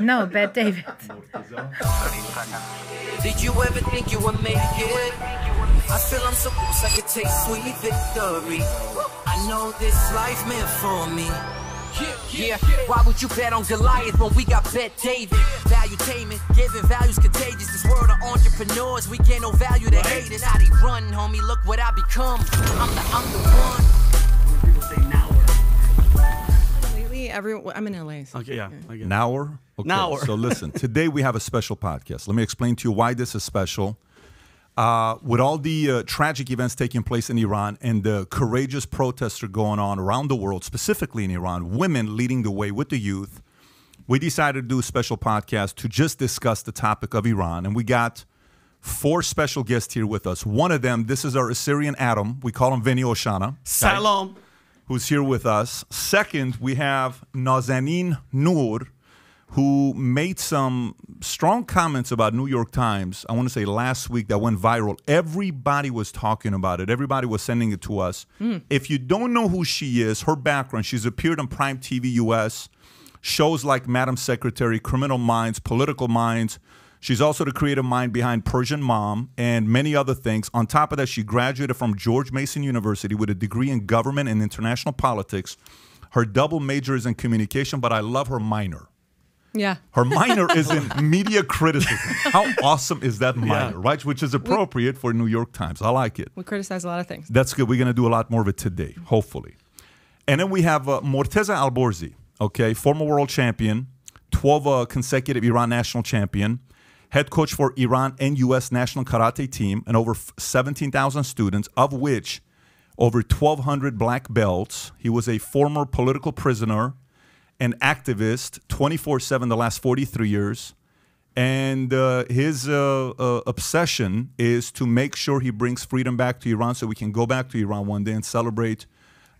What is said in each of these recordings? No, Bet-David. Did you ever think you would make it? I feel I'm so close, I could taste sweet victory. I know this life meant for me. Yeah, why would you bet on Goliath when we got Bet-David? Valuetainment, giving values contagious. This world of entrepreneurs, we get no value to hate it. Now they run, homie, look what I become. I'm the one. When people say Nower. Lately, everyone, I'm in LA. So okay, yeah. Nower? Okay, Nower. So listen, today we have a special podcast. Let me explain to you why this is special. With all the tragic events taking place in Iran and the courageous protests are going on around the world, specifically in Iran, women leading the way with the youth, we decided to do a special podcast to just discuss the topic of Iran. And we got four special guests here with us. One of them, this is our Assyrian Adam. We call him Vinny Oshana. Salam. Right? Who's here with us. Second, we have Nazanin Noor, who made some strong comments about New York Times, I want to say last week, that went viral. Everybody was talking about it. Everybody was sending it to us. If you don't know who she is, her background, she's appeared on Prime TV US, shows like Madam Secretary, Criminal Minds, Political Minds. She's also the creative mind behind Persian Mom and many other things. On top of that, she graduated from George Mason University with a degree in government and international politics. Her double major is in communication, but I love her minor. Yeah. Her minor is in media criticism. How awesome is that minor, right? Which is appropriate for New York Times. I like it. We criticize a lot of things. That's good. We're going to do a lot more of it today, hopefully. And then we have Morteza Alborzi, okay, former world champion, 12 consecutive Iran national champion, head coach for Iran and U.S. national karate team, and over 17,000 students, of which over 1,200 black belts. He was a former political prisoner, an activist, 24/7 the last 43 years. And his obsession is to make sure he brings freedom back to Iran so we can go back to Iran one day and celebrate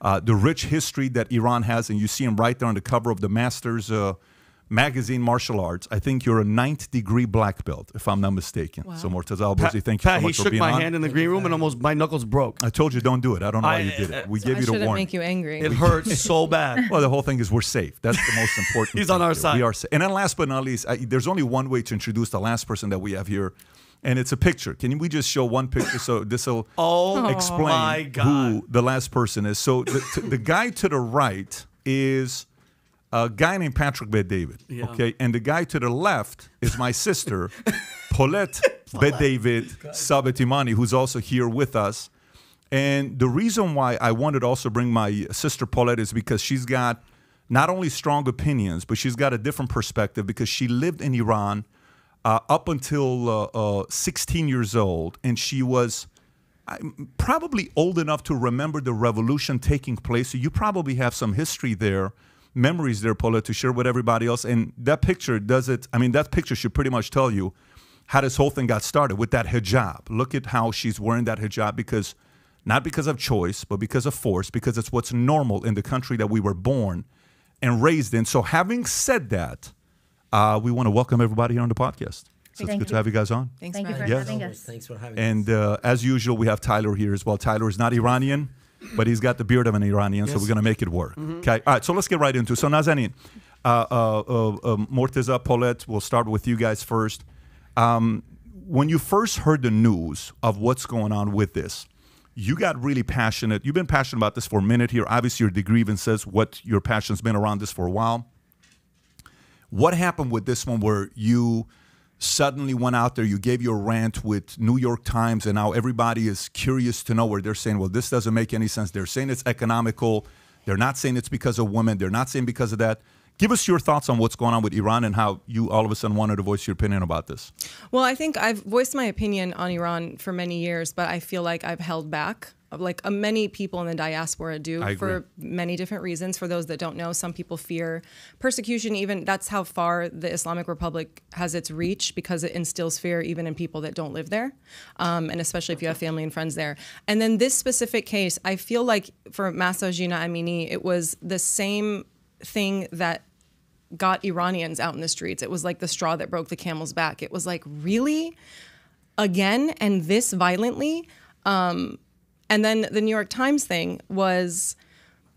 the rich history that Iran has. And you see him right there on the cover of the Masters magazine, Martial Arts. I think you're a 9th-degree black belt, if I'm not mistaken. Wow. So Morteza Alborzi, thank you so much for being on. He shook my hand in the green room and almost my knuckles broke. I told you, don't do it. I don't know why you did it. We gave you the warning. I shouldn't make you angry. It hurts so bad. Well, the whole thing is we're safe. That's the most important thing. He's on our side. We are safe. And then last but not least, there's only one way to introduce the last person that we have here, and it's a picture. Can we just show one picture so this will explain who the last person is? So the guy to the right is a guy named Patrick Bet-David, okay? And the guy to the left is my sister, Paulette Bet-David Sabatimani, who's also here with us. And the reason why I wanted to also bring my sister Paulette is because she's got not only strong opinions, but she's got a different perspective because she lived in Iran up until 16 years old, and she was probably old enough to remember the revolution taking place. So you probably have some history there, memories there, Paula, to share with everybody else. And that picture does it. I mean, that picture should pretty much tell you how this whole thing got started with that hijab. Look at how she's wearing that hijab, because not because of choice, but because of force, because it's what's normal in the country that we were born and raised in. So having said that, we want to welcome everybody here on the podcast. So it's good to have you guys on. Thanks for having us. Thanks for having us. And as usual, we have Tyler here as well. Tyler is not Iranian, but he's got the beard of an Iranian, so we're going to make it work. Okay. All right, so let's get right into it. So Nazanin, Morteza, Paulette, we'll start with you guys first. When you first heard the news of what's going on with this, you got really passionate. You've been passionate about this for a minute here. Obviously, your degree even says what your passion's been around this for a while. What happened with this one where you suddenly went out there, you gave your rant with New York Times, and now everybody is curious to know, where they're saying, well, this doesn't make any sense. They're saying it's economical. They're not saying it's because of women. They're not saying because of that. Give us your thoughts on what's going on with Iran and how you all of a sudden wanted to voice your opinion about this. Well, I think I've voiced my opinion on Iran for many years, but I feel like I've held back, like many people in the diaspora do, for many different reasons. For those that don't know, some people fear persecution. Even that's how far the Islamic Republic has its reach, because it instills fear even in people that don't live there, and especially if you have family and friends there. And then this specific case, I feel like for Mahsa Amini, it was the same thing that got Iranians out in the streets. It was like the straw that broke the camel's back. It was like, really? Again? And this violently? And then the New York Times thing was,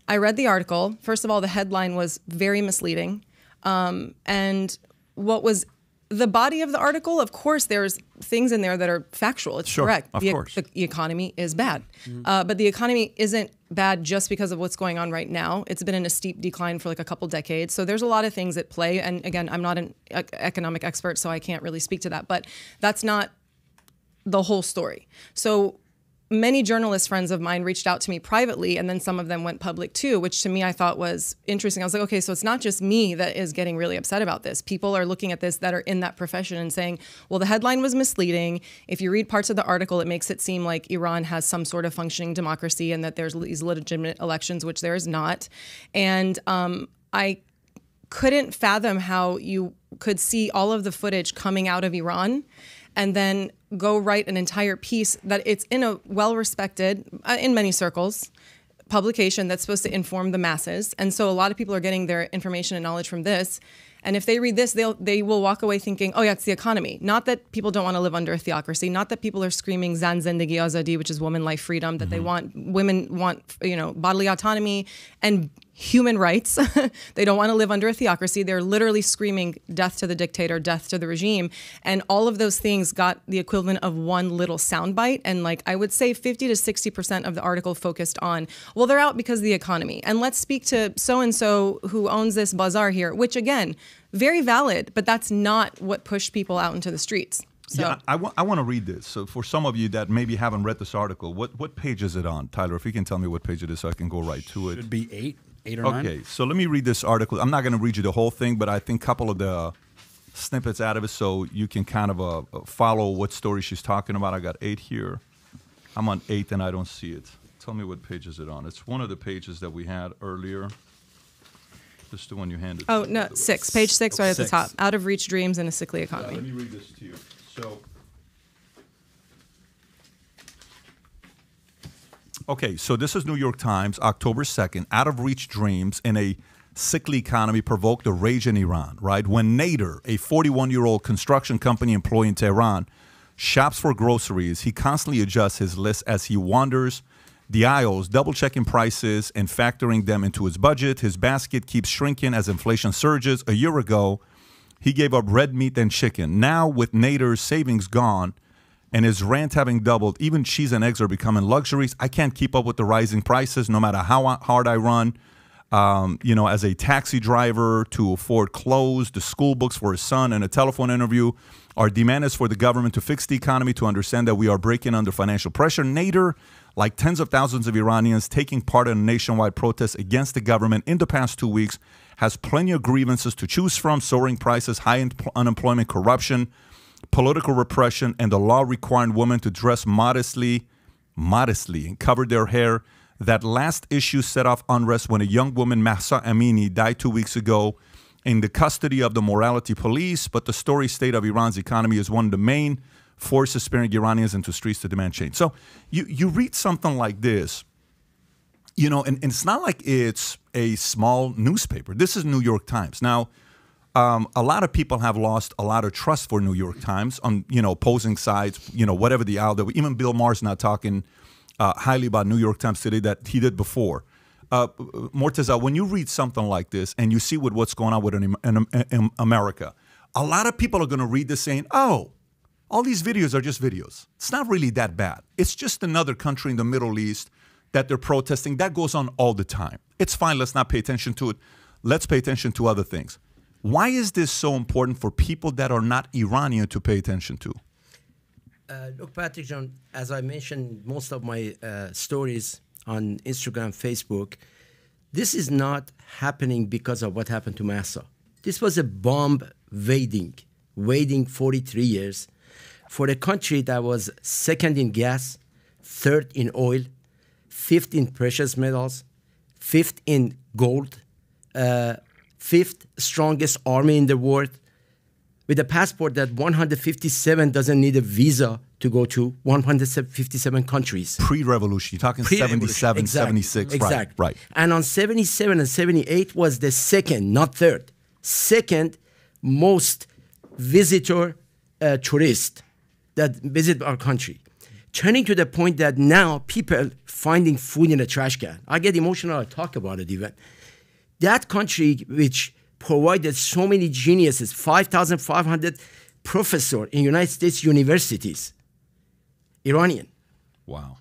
I read the article. First of all, the headline was very misleading. And what was the body of the article? Of course, there's things in there that are factual. It's correct. Of course. The economy is bad. Mm-hmm. But the economy isn't bad just because of what's going on right now. It's been in a steep decline for like a couple decades. So there's a lot of things at play. And again, I'm not an economic expert, so I can't really speak to that. But that's not the whole story. So many journalist friends of mine reached out to me privately, and then some of them went public too, which to me I thought was interesting. I was like, okay, so it's not just me that is getting really upset about this. People are looking at this that are in that profession and saying, well, the headline was misleading. If you read parts of the article, it makes it seem like Iran has some sort of functioning democracy and that there's these legitimate elections, which there is not. And I couldn't fathom how you could see all of the footage coming out of Iran and then go write an entire piece that it's in a well-respected, in many circles, publication that's supposed to inform the masses. And so a lot of people are getting their information and knowledge from this. And if they read this, they will walk away thinking, oh yeah, it's the economy. Not that people don't want to live under a theocracy, not that people are screaming Zan Zendigi Azadi, which is woman, life, freedom, that they want, women want, you know, bodily autonomy and human rights. They don't want to live under a theocracy. They're literally screaming death to the dictator, death to the regime. And all of those things got the equivalent of one little soundbite. And like, I would say 50 to 60% of the article focused on, well, they're out because of the economy. And let's speak to so-and-so who owns this bazaar here, which again, very valid, but that's not what pushed people out into the streets. So. Yeah, I want to read this. So for some of you that maybe haven't read this article, what page is it on? Tyler, if you can tell me what page it is so I can go right to it. It should be 8 or 9. Okay, so let me read this article. I'm not going to read you the whole thing, but I think a couple of the snippets out of it so you can kind of follow what story she's talking about. I got 8 here. I'm on 8 and I don't see it. Tell me what page is it on. It's one of the pages that we had earlier. Just the one you handed. Oh, no, 6. Page 6 right at the top. Out of reach dreams in a sickly economy. Yeah, let me read this to you. So, okay, so this is New York Times, October 2nd. Out of reach dreams in a sickly economy provoked a rage in Iran, right? When Nader, a 41-year-old construction company employee in Tehran, shops for groceries, he constantly adjusts his list as he wanders the aisles, double-checking prices and factoring them into his budget. His basket keeps shrinking as inflation surges. A year ago, he gave up red meat and chicken. Now, with Nader's savings gone and his rent having doubled, even cheese and eggs are becoming luxuries. I can't keep up with the rising prices, no matter how hard I run. You know, as a taxi driver to afford clothes, the school books for his son, and a telephone interview. Our demand is for the government to fix the economy, to understand that we are breaking under financial pressure. Nader, like tens of thousands of Iranians taking part in a nationwide protest against the government in the past 2 weeks, has plenty of grievances to choose from: soaring prices, high unemployment, corruption, political repression, and the law requiring women to dress modestly and cover their hair. That last issue set off unrest when a young woman, Mahsa Amini, died 2 weeks ago in the custody of the morality police. But the sorry state of Iran's economy is one of the main forces spurring Iranians into streets to demand change. So you read something like this, you know, and it's not like it's a small newspaper. This is New York Times. Now, a lot of people have lost a lot of trust for New York Times on, you know, opposing sides, you know, whatever the aisle. Even Bill Maher's not talking highly about New York Times today that he did before. Morteza, when you read something like this and you see what's going on with in America, a lot of people are going to read this saying, oh, all these videos are just videos. It's not really that bad. It's just another country in the Middle East that they're protesting. That goes on all the time. It's fine. Let's not pay attention to it. Let's pay attention to other things. Why is this so important for people that are not Iranian to pay attention to? Look, Patrick John, as I mentioned, most of my stories on Instagram, Facebook, this is not happening because of what happened to Mahsa. This was a bomb waiting 43 years for a country that was second in gas, third in oil, fifth in precious metals, fifth in gold, fifth strongest army in the world, with a passport that 157 doesn't need a visa to go to 157 countries. Pre-revolution, you're talking 77, exactly. 76, exactly. Right. And on 77 and 78 was the second, not third, second most visitor tourists that visit our country. Turning to the point that now people finding food in a trash can. I get emotional, I talk about it even. That country which provided so many geniuses, 5,500 professors in United States universities, Iranian. Wow.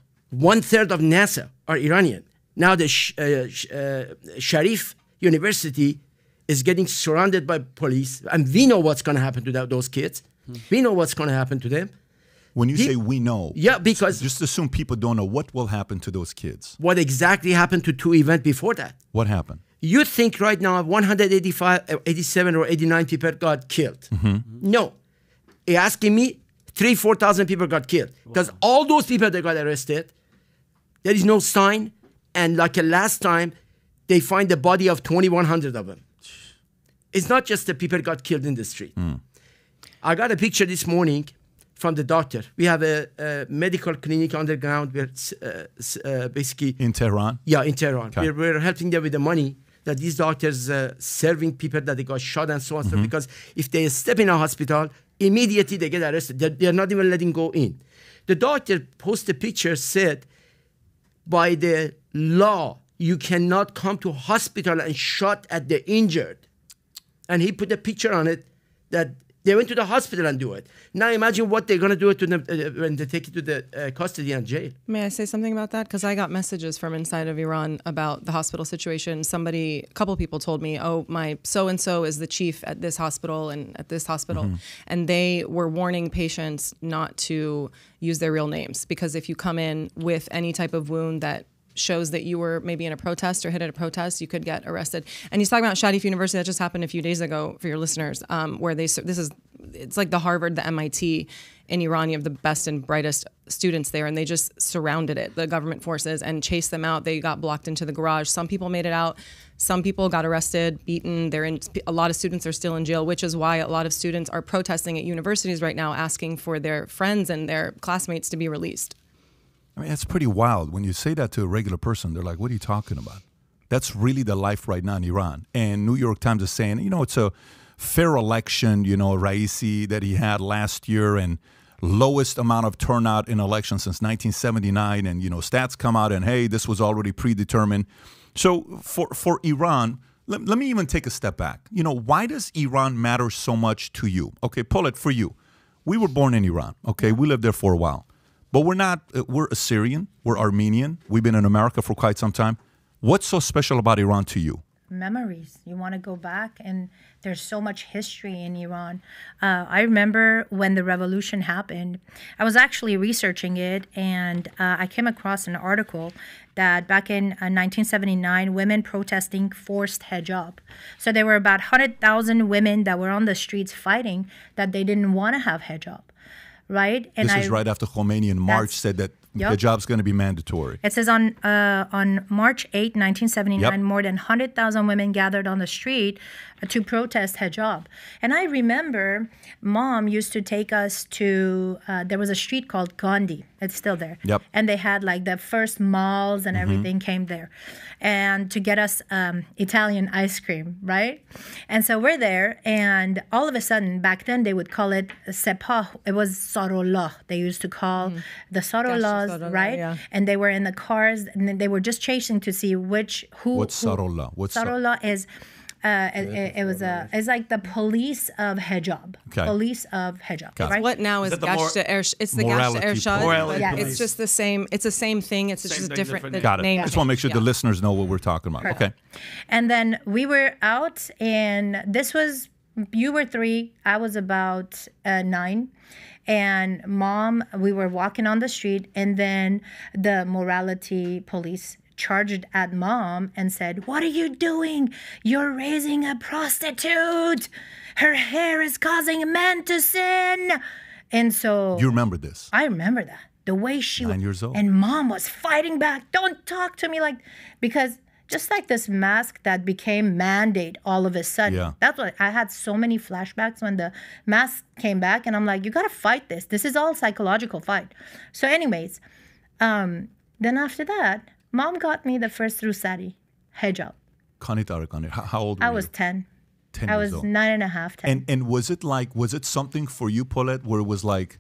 1/3 of NASA are Iranian. Now the Sharif University is getting surrounded by police, and we know what's going to happen to those kids. Hmm. We know what's going to happen to them. When you say we know, yeah, because just assume people don't know what will happen to those kids. What exactly happened to two events before that? What happened? You think right now 185, 87 or 89 people got killed. Mm-hmm. No. You're asking me, 3,000 to 4,000 people got killed. Because wow. all those people that got arrested, there is no sign. And like last time, they find the body of 2,100 of them. It's not just the people got killed in the street. Mm. I got a picture this morning from the doctor. We have a medical clinic underground where basically... In Tehran? Yeah, in Tehran. Okay. We're helping them with the money that these doctors serving people that they got shot and so on. Mm-hmm. So because if they step in a hospital, immediately they get arrested. They're not even letting go in. The doctor posted a picture, said, by the law, you cannot come to hospital and shot at the injured. And he put a picture on it that they went to the hospital and do it. Now imagine what they're going to do to them when they take it to the custody and jail. May I say something about that? Because I got messages from inside of Iran about the hospital situation. Somebody, a couple people told me, oh, my so-and-so is the chief at this hospital and at this hospital. Mm-hmm. And they were warning patients not to use their real names, because if you come in with any type of wound that shows that you were maybe in a protest or hit at a protest, you could get arrested. And he's talking about Sharif University. That just happened a few days ago for your listeners, where they, this is, it's like the Harvard, the MIT in Iran. You have the best and brightest students there, and they just surrounded it, the government forces, and chased them out. They got blocked into the garage. Some people made it out. Some people got arrested, beaten. They're in, a lot of students are still in jail, which is why a lot of students are protesting at universities right now, asking for their friends and their classmates to be released. I mean, that's pretty wild. When you say that to a regular person, they're like, what are you talking about? That's really the life right now in Iran. And New York Times is saying, you know, it's a fair election, you know, Raisi that he had last year, and lowest amount of turnout in elections since 1979. And, you know, stats come out and, hey, this was already predetermined. So for Iran, let me even take a step back. You know, why does Iran matter so much to you? Okay, Paulette, for you, we were born in Iran. Okay, we lived there for a while. But we're not, we're Assyrian, we're Armenian, we've been in America for quite some time. What's so special about Iran to you? Memories. You want to go back, and there's so much history in Iran. I remember when the revolution happened, I was actually researching it, and I came across an article that back in 1979, women protesting forced hijab. So there were about 100,000 women that were on the streets fighting that they didn't want to have hijab. Right? And this is right after Khomeini in March said that yep. hijab's going to be mandatory. It says on March 8, 1979, yep. more than 100,000 women gathered on the street to protest hijab. And I remember Mom used to take us to, there was a street called Gandhi. It's still there. Yep. And they had like the first malls and everything came there. And to get us Italian ice cream, right? And so we're there, and all of a sudden, back then they would call it Sepah. It was Sarola. They used to call the Sarolas, Sarola, right? Yeah. And they were in the cars, and they were just chasing to see which, who. What's Sarola? What's Sarola is... It's like the police of hijab. Okay. Police of hijab. Right? What now is Gasht-e Ershad? It's the Gasht-e Ershad. Yeah. It's just the same. It's the same thing. It's same just thing, a different got name. It. I just want to make sure the listeners know what we're talking about. Correct. Okay. And then we were out, and this was, you were 3, I was about 9. And Mom, we were walking on the street, and then the morality police charged at Mom and said, what are you doing? You're raising a prostitute. Her hair is causing men to sin. And so... You remember this? I remember that. The way she... 9 years old. And Mom was fighting back. Don't talk to me like... Because just like this mask that became mandate all of a sudden. Yeah. That's why I had so many flashbacks when the mask came back. And I'm like, you got to fight this. This is all psychological fight. So anyways, then after that... Mom got me the first Rusari hijab. How old were you? I was 10. 10 I was 9 and a half, 10. And was it like, was it something for you, Paulette, where it was like,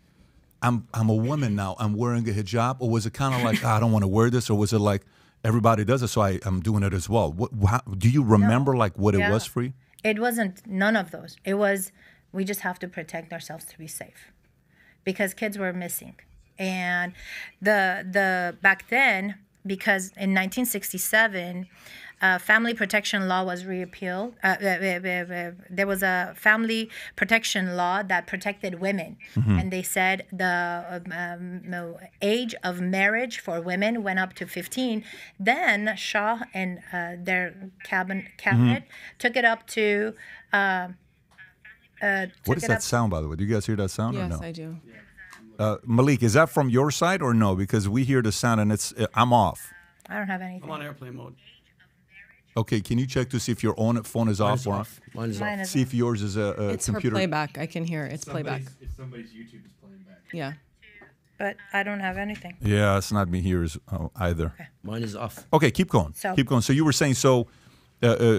I'm a woman now, I'm wearing a hijab? Or was it kind of like, I don't want to wear this? Or was it like, everybody does it, so I'm doing it as well? What, how, do you remember like what it was for you? It wasn't none of those. It was, we just have to protect ourselves to be safe because kids were missing. And the back then, because in 1967, family protection law was repealed. There was a family protection law that protected women. Mm-hmm. And they said the age of marriage for women went up to 15. Then Shah and their cabinet mm-hmm. took it up to... what is that sound, by the way? Do you guys hear that sound or no? Yes, I do. Malik, is that from your side or no? Because we hear the sound and it's I'm off. I don't have anything. I'm on airplane mode. Okay, can you check to see if your own phone is off or on? Mine is off. See if yours is a it's computer. It's playback. I can hear it. It's playback. If somebody's YouTube is playing back. Yeah. But I don't have anything. Yeah, it's not me here either. Okay. Mine is off. Okay, keep going. So, keep going. So you were saying, so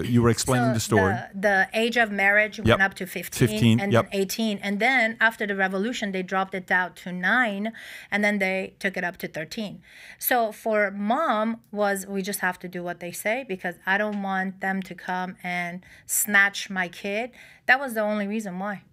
you were explaining the story. The age of marriage went up to 15 and then 18. And then after the revolution, they dropped it down to 9, and then they took it up to 13. So for mom was, we just have to do what they say because I don't want them to come and snatch my kid. That was the only reason why.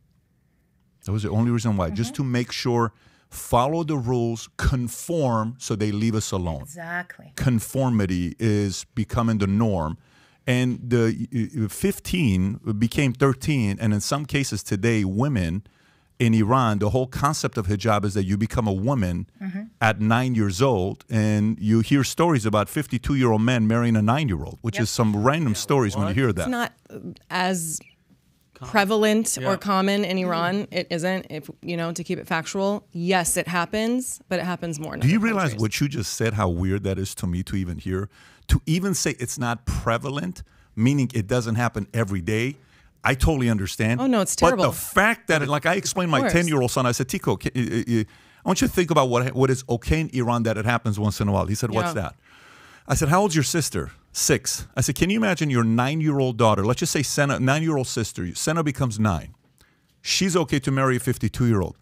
That was the only reason why. Mm-hmm. Just to make sure, follow the rules, conform so they leave us alone. Exactly. Conformity is becoming the norm. And the 15 became 13, and in some cases today, women in Iran, the whole concept of hijab is that you become a woman mm-hmm. at 9 years old, and you hear stories about 52-year-old men marrying a 9-year-old, which is some random stories when you hear that. It's not as prevalent or common in Iran. It isn't, if you know, to keep it factual. Yes, it happens, but it happens more in other countries. Do you realize what you just said, how weird that is to me to even hear? To even say it's not prevalent, meaning it doesn't happen every day, I totally understand. Oh, no, it's terrible. But the fact that, like I explained my 10-year-old son, I said, Tico, I want you to think about what is okay in Iran that it happens once in a while. He said, what's that? I said, how old's your sister? 6. I said, can you imagine your 9-year-old daughter, let's just say Senna, 9-year-old sister, Senna becomes 9. She's okay to marry a 52-year-old.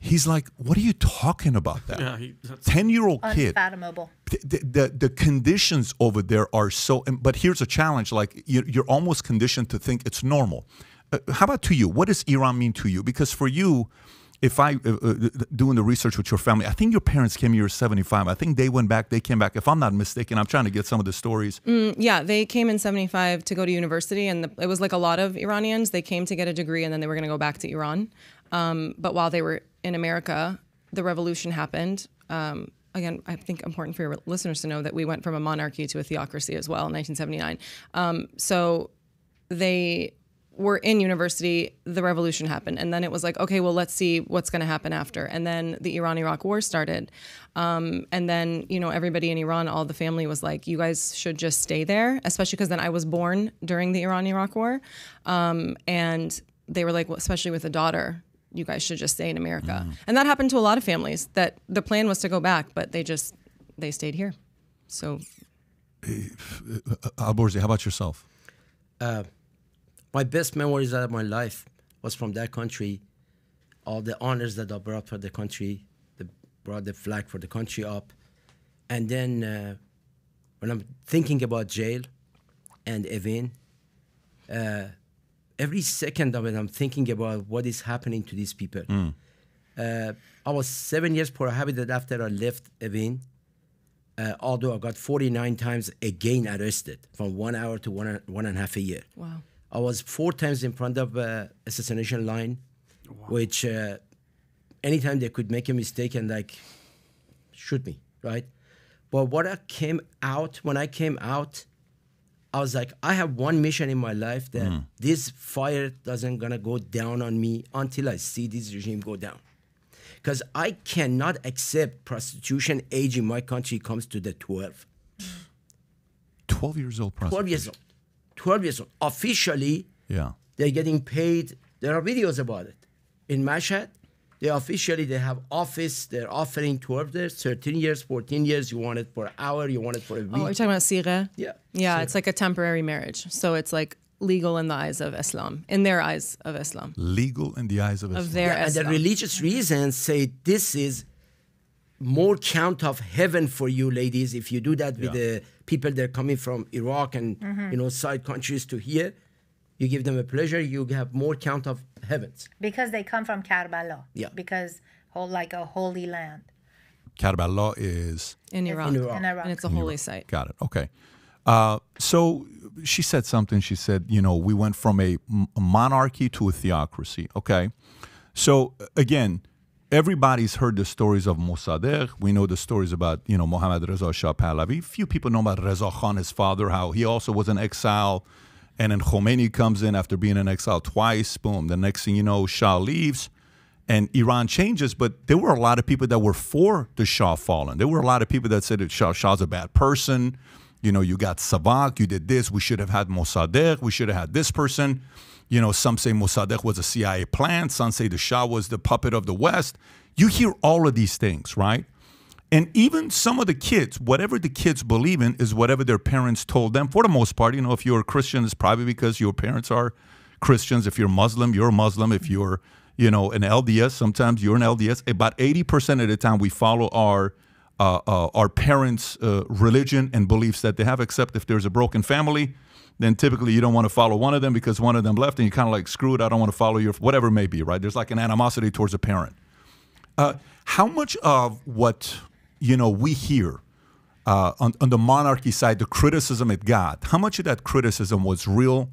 He's like, what are you talking about that? Yeah, 10-year-old kid. Unfathomable. The conditions over there are so, but here's a challenge, like you're almost conditioned to think it's normal. How about to you? What does Iran mean to you? Because for you, if I, doing the research with your family, I think your parents came here at 75. I think they went back, they came back. If I'm not mistaken, I'm trying to get some of the stories. Yeah, they came in 75 to go to university, and it was like a lot of Iranians. They came to get a degree, and then they were going to go back to Iran. But while they were in America, the revolution happened. Again, I think important for your listeners to know that we went from a monarchy to a theocracy as well in 1979. So they were in university, the revolution happened. And then it was like, okay, well, let's see what's going to happen after. And then the Iran-Iraq war started. And then, you know, everybody in Iran, all the family was like, you guys should just stay there, especially because then I was born during the Iran-Iraq war. And they were like, well, especially with a daughter, you guys should just stay in America. Mm. And that happened to a lot of families, that the plan was to go back, but they stayed here. So. Alborzi, how about yourself? My best memories out of my life was from that country. All the honors that I brought for the country, they brought the flag for the country up. And then when I'm thinking about jail and Evin, every second of it, I'm thinking about what is happening to these people. Mm. I was 7 years prohibited after I left Evin, although I got 49 times again arrested from 1 hour to one and a half years. Wow. I was 4 times in front of assassination line, which anytime they could make a mistake and like shoot me, right? But when I came out, I was like, I have one mission in my life that this fire doesn't gonna go down on me until I see this regime go down. Because I cannot accept prostitution age in my country comes to the 12. 12 years old prostitution. 12 years old. 12 years old. Officially, they're getting paid. There are videos about it. In Mashhad, they have office. They're offering 12 years, 13 years, 14 years. You want it for an hour. You want it for a week. Oh, you're talking about Sirah? Yeah. Yeah, Sirah. It's like a temporary marriage. So it's like legal in the eyes of Islam, in their eyes of Islam. Legal in the eyes of Islam. Of their Islam. And the religious reasons say this is more count of heaven for you ladies if you do that with the people that are coming from Iraq and you know, side countries to here. You give them a pleasure, you have more count of heavens. Because they come from Karbala. Yeah. Because like a holy land. Karbala is? In Iraq. And it's a holy site. Got it. Okay. So she said something. She said, you know, we went from a monarchy to a theocracy. Okay. So again, everybody's heard the stories of Mossadegh. We know the stories about, you know, Mohammad Reza Shah Pahlavi. Few people know about Reza Khan, his father, how he also was in exile. And then Khomeini comes in after being in exile twice. Boom. The next thing you know, Shah leaves and Iran changes. But there were a lot of people that were for the Shah falling. There were a lot of people that said that Shah's a bad person. You know, you got SAVAK, you did this. We should have had Mossadegh. We should have had this person. You know, some say Mossadegh was a CIA plant. Some say the Shah was the puppet of the West. You hear all of these things, right? And even some of the kids, whatever the kids believe in is whatever their parents told them. For the most part, you know, if you're a Christian, it's probably because your parents are Christians. If you're Muslim, you're a Muslim. If you're, you know, an LDS, sometimes you're an LDS. About 80% of the time we follow our parents' religion and beliefs that they have, except if there's a broken family, then typically you don't want to follow one of them because one of them left and you're kind of like, screw it, I don't want to follow your, whatever it may be, right? There's like an animosity towards a parent. How much of what, you know, we hear on the monarchy side, the criticism it got, how much of that criticism was real?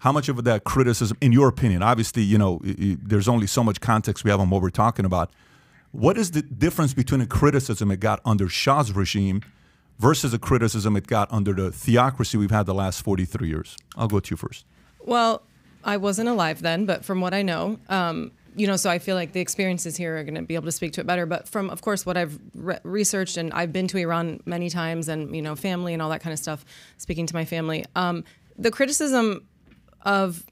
How much of that criticism, in your opinion, obviously, you know, there's only so much context we have on what we're talking about. What is the difference between a criticism it got under Shah's regime versus a criticism it got under the theocracy we've had the last 43 years? I'll go to you first. Well, I wasn't alive then, but from what I know, you know, so I feel like the experiences here are going to be able to speak to it better. But from, of course, what I've researched, and I've been to Iran many times and, you know, family and all that kind of stuff, speaking to my family, the criticism of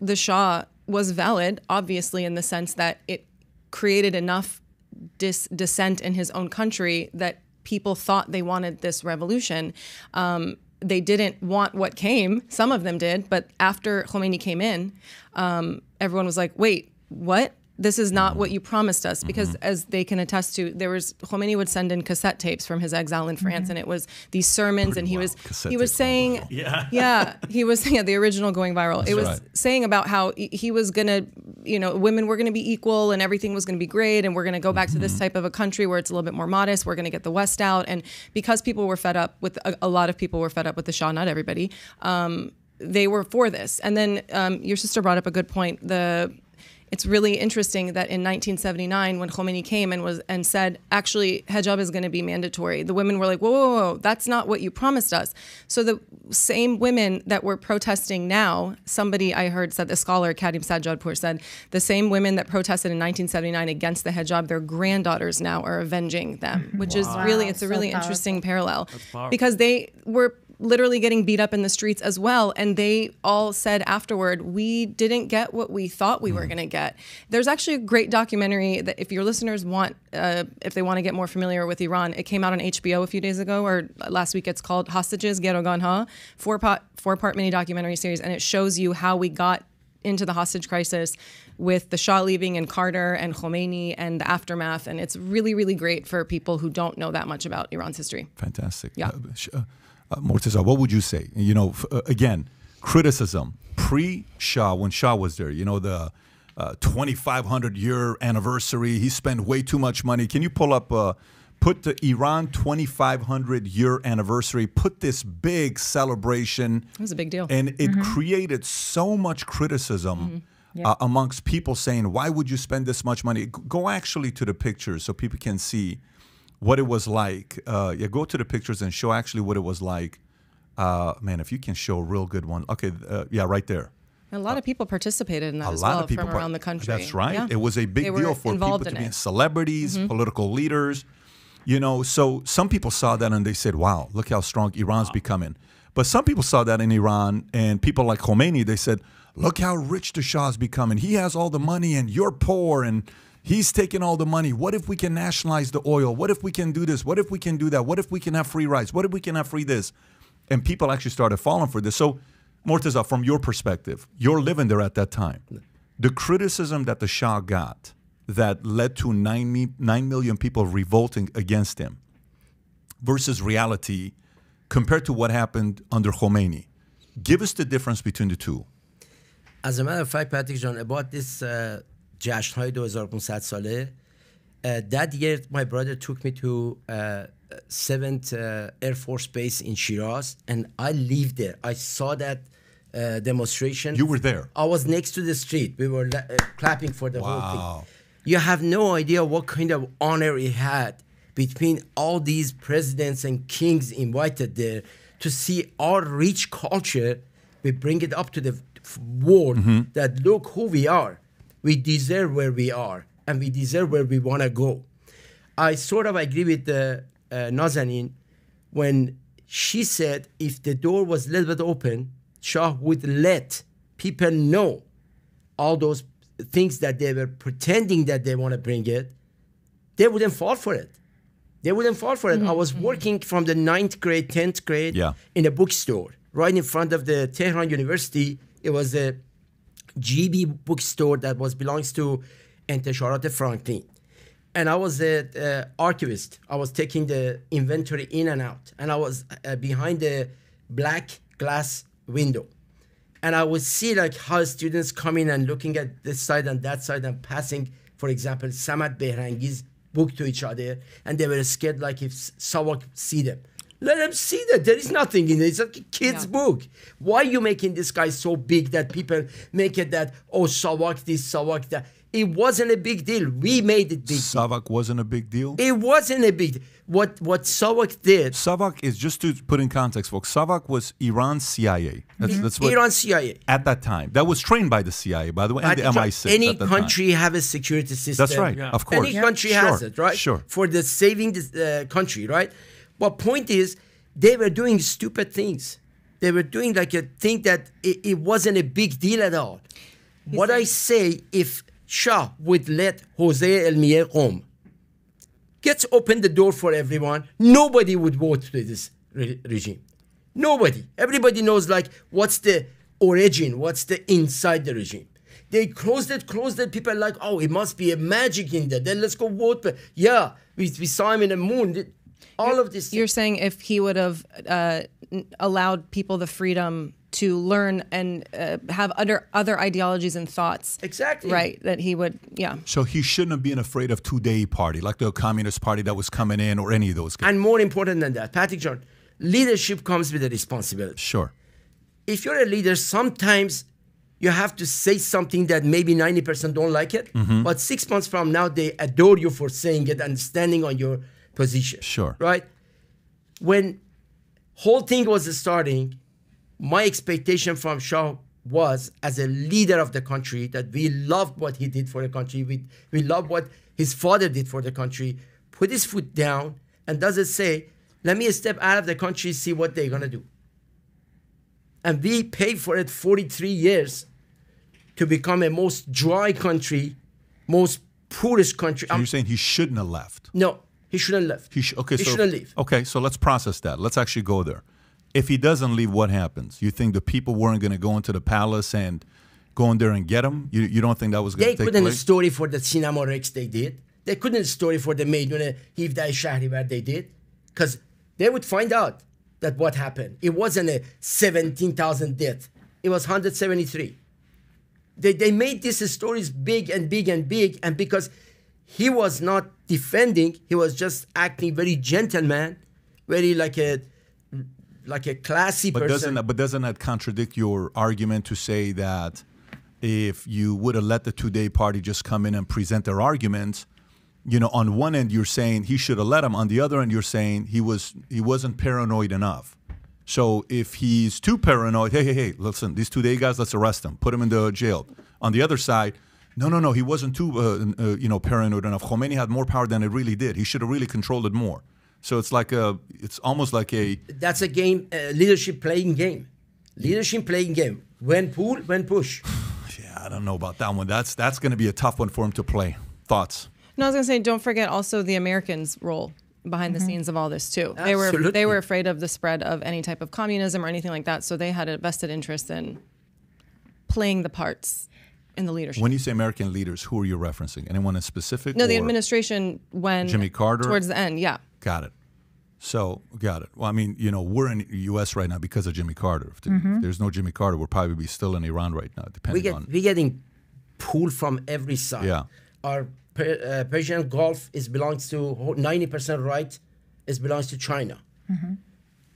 the Shah was valid, obviously, in the sense that it created enough dissent in his own country that people thought they wanted this revolution. They didn't want what came. Some of them did. But after Khomeini came in, everyone was like, wait, what? This is not what you promised us. Because as they can attest to, there was, Khomeini would send in cassette tapes from his exile in France, and it was these sermons, and he was saying, yeah, the original going viral. That's saying about how he was gonna, you know, women were gonna be equal and everything was gonna be great, and we're gonna go back to this type of a country where it's a little bit more modest. We're gonna get the West out, and because people were fed up with, a lot of people were fed up with the Shah, not everybody. They were for this, and then your sister brought up a good point. It's really interesting that in 1979, when Khomeini came and said, actually, hijab is going to be mandatory, the women were like, whoa, whoa, whoa, that's not what you promised us. So the same women that were protesting now, somebody I heard said, the scholar Kadim Sajjadpour said, the same women that protested in 1979 against the hijab, their granddaughters now are avenging them, which is really, it's a really interesting parallel, because they were literally getting beat up in the streets as well. And they all said afterward, we didn't get what we thought we were going to get. There's actually a great documentary that if your listeners want, if they want to get more familiar with Iran, it came out on HBO a few days ago or last week. It's called Hostages, Gero Ganha, four-part mini documentary series. And it shows you how we got into the hostage crisis with the Shah leaving and Carter and Khomeini and the aftermath. And it's really, really great for people who don't know that much about Iran's history. Fantastic. Yeah. Morteza, what would you say? You know, again, criticism pre-Shah, when Shah was there, you know, the 2500-year anniversary, he spent way too much money. Can you pull up, put the Iran 2500-year anniversary, put this big celebration. It was a big deal. And it created so much criticism amongst people saying, why would you spend this much money? Go actually to the pictures so people can see what it was like. Yeah, go to the pictures and show actually what it was like. Man, if you can show a real good one. Okay, yeah, right there. And a lot of people participated in that as well from around the country. That's right. Yeah. It was a big deal for people to be celebrities, political leaders. You know, so some people saw that and they said, wow, look how strong Iran's becoming. But some people saw that in Iran, and people like Khomeini, they said, look how rich the Shah's becoming. He has all the money and you're poor and he's taking all the money. What if we can nationalize the oil? What if we can do this? What if we can do that? What if we can have free rights? What if we can have free this? And people actually started falling for this. So, Morteza, from your perspective, you're living there at that time. The criticism that the Shah got that led to 9 million people revolting against him versus reality compared to what happened under Khomeini. Give us the difference between the two. As a matter of fact, Patrick John, about this Jashnhai 2500 Sale, that year my brother took me to 7th Air Force Base in Shiraz, and I lived there. I saw that demonstration. You were there. I was next to the street. We were clapping for the whole thing. You have no idea what kind of honor he had between all these presidents and kings invited there to see our rich culture. We bring it up to the world that look who we are. We deserve where we are, and we deserve where we want to go. I sort of agree with Nazanin when she said if the door was a little bit open, Shah would let people know all those things that they were pretending that they want to bring it. They wouldn't fall for it. They wouldn't fall for it. I was working from the 9th grade, 10th grade in a bookstore right in front of the Tehran University. It was a GB bookstore that belongs to Entesharat Franklin. And I was an archivist. I was taking the inventory in and out. And I was behind the black glass window. And I would see like how students come in and looking at this side and that side and passing, for example, Samad Behrangi's book to each other. And they were scared like if SAVAK see them. Let them see that there is nothing in it. It's a kid's book. Why are you making this guy so big that people make it that, oh, SAVAK this, SAVAK that? It wasn't a big deal. We made it big. SAVAK wasn't a big deal? It wasn't a big deal. What SAVAK did... SAVAK is, just to put in context, folks, SAVAK was Iran's CIA. That's what, Iran's CIA. At that time. That was trained by the CIA, by the way, and the MI6 Any country have a security system. That's right, of course. Any country has it, right? Sure. For the saving the country, right? But point is, they were doing stupid things. They were doing like a thing that it wasn't a big deal at all. What I say, if... Shah would let Jose Elmier Qom gets open the door for everyone. Nobody would vote for this regime. Nobody. Everybody knows like what's the origin, what's the inside the regime. They closed it, people are like, oh, it must be a magic in there. Then let's go vote. But yeah, we saw him in the moon. All of this. You're saying if he would have allowed people the freedom to learn and have other ideologies and thoughts. Exactly. Right, that he would, So he shouldn't have been afraid of two-day party, like the Communist Party that was coming in or any of those guys. And more important than that, Patrick John, leadership comes with a responsibility. Sure. If you're a leader, sometimes you have to say something that maybe 90% don't like it, but 6 months from now, they adore you for saying it and standing on your position. Sure. Right? When whole thing was starting, my expectation from Shah was, as a leader of the country, that we loved what he did for the country. We loved what his father did for the country. Put his foot down and doesn't say, let me step out of the country, see what they're going to do. And we paid for it 43 years to become a most dry country, most poorest country. So you're saying he shouldn't have left? No, he shouldn't have left. He shouldn't leave. Okay, so let's process that. Let's actually go there. If he doesn't leave, what happens? You think the people weren't going to go into the palace and go in there and get him? You don't think that was going to take place? They couldn't story for the Cinema Rex they did. They couldn't story for the Meydun-e 17 Shahrivar they did. Because they would find out that what happened. It wasn't a 17,000 death. It was 173. They made these stories big and big and big. And because he was not defending, he was just acting very gentleman, very like a classy person. But doesn't that contradict your argument to say that if you would have let the two-day party just come in and present their arguments, you know, on one end you're saying he should have let him, on the other end you're saying he wasn't paranoid enough. So if he's too paranoid, hey, listen, these two-day guys, let's arrest them, put them in the jail. On the other side, no, he wasn't too paranoid enough. Khomeini had more power than it really did. He should have really controlled it more. So it's like it's almost like a... That's a game, leadership playing game. Leadership playing game. When pull, when push. Yeah, I don't know about that one. That's going to be a tough one for him to play. Thoughts? No, I was going to say, don't forget also the Americans' role behind the scenes of all this too. They were afraid of the spread of any type of communism or anything like that, so they had a vested interest in playing the parts in the leadership. When you say American leaders, who are you referencing? Anyone in specific? No, the administration when... Jimmy Carter? Towards the end, yeah. Got it. So, got it. Well, I mean, you know, we're in the U.S. right now because of Jimmy Carter. If there's no Jimmy Carter, we'll probably be still in Iran right now, depending on... We're getting pulled from every side. Yeah. Our Persian Gulf belongs to 90% belongs to China. Mm-hmm.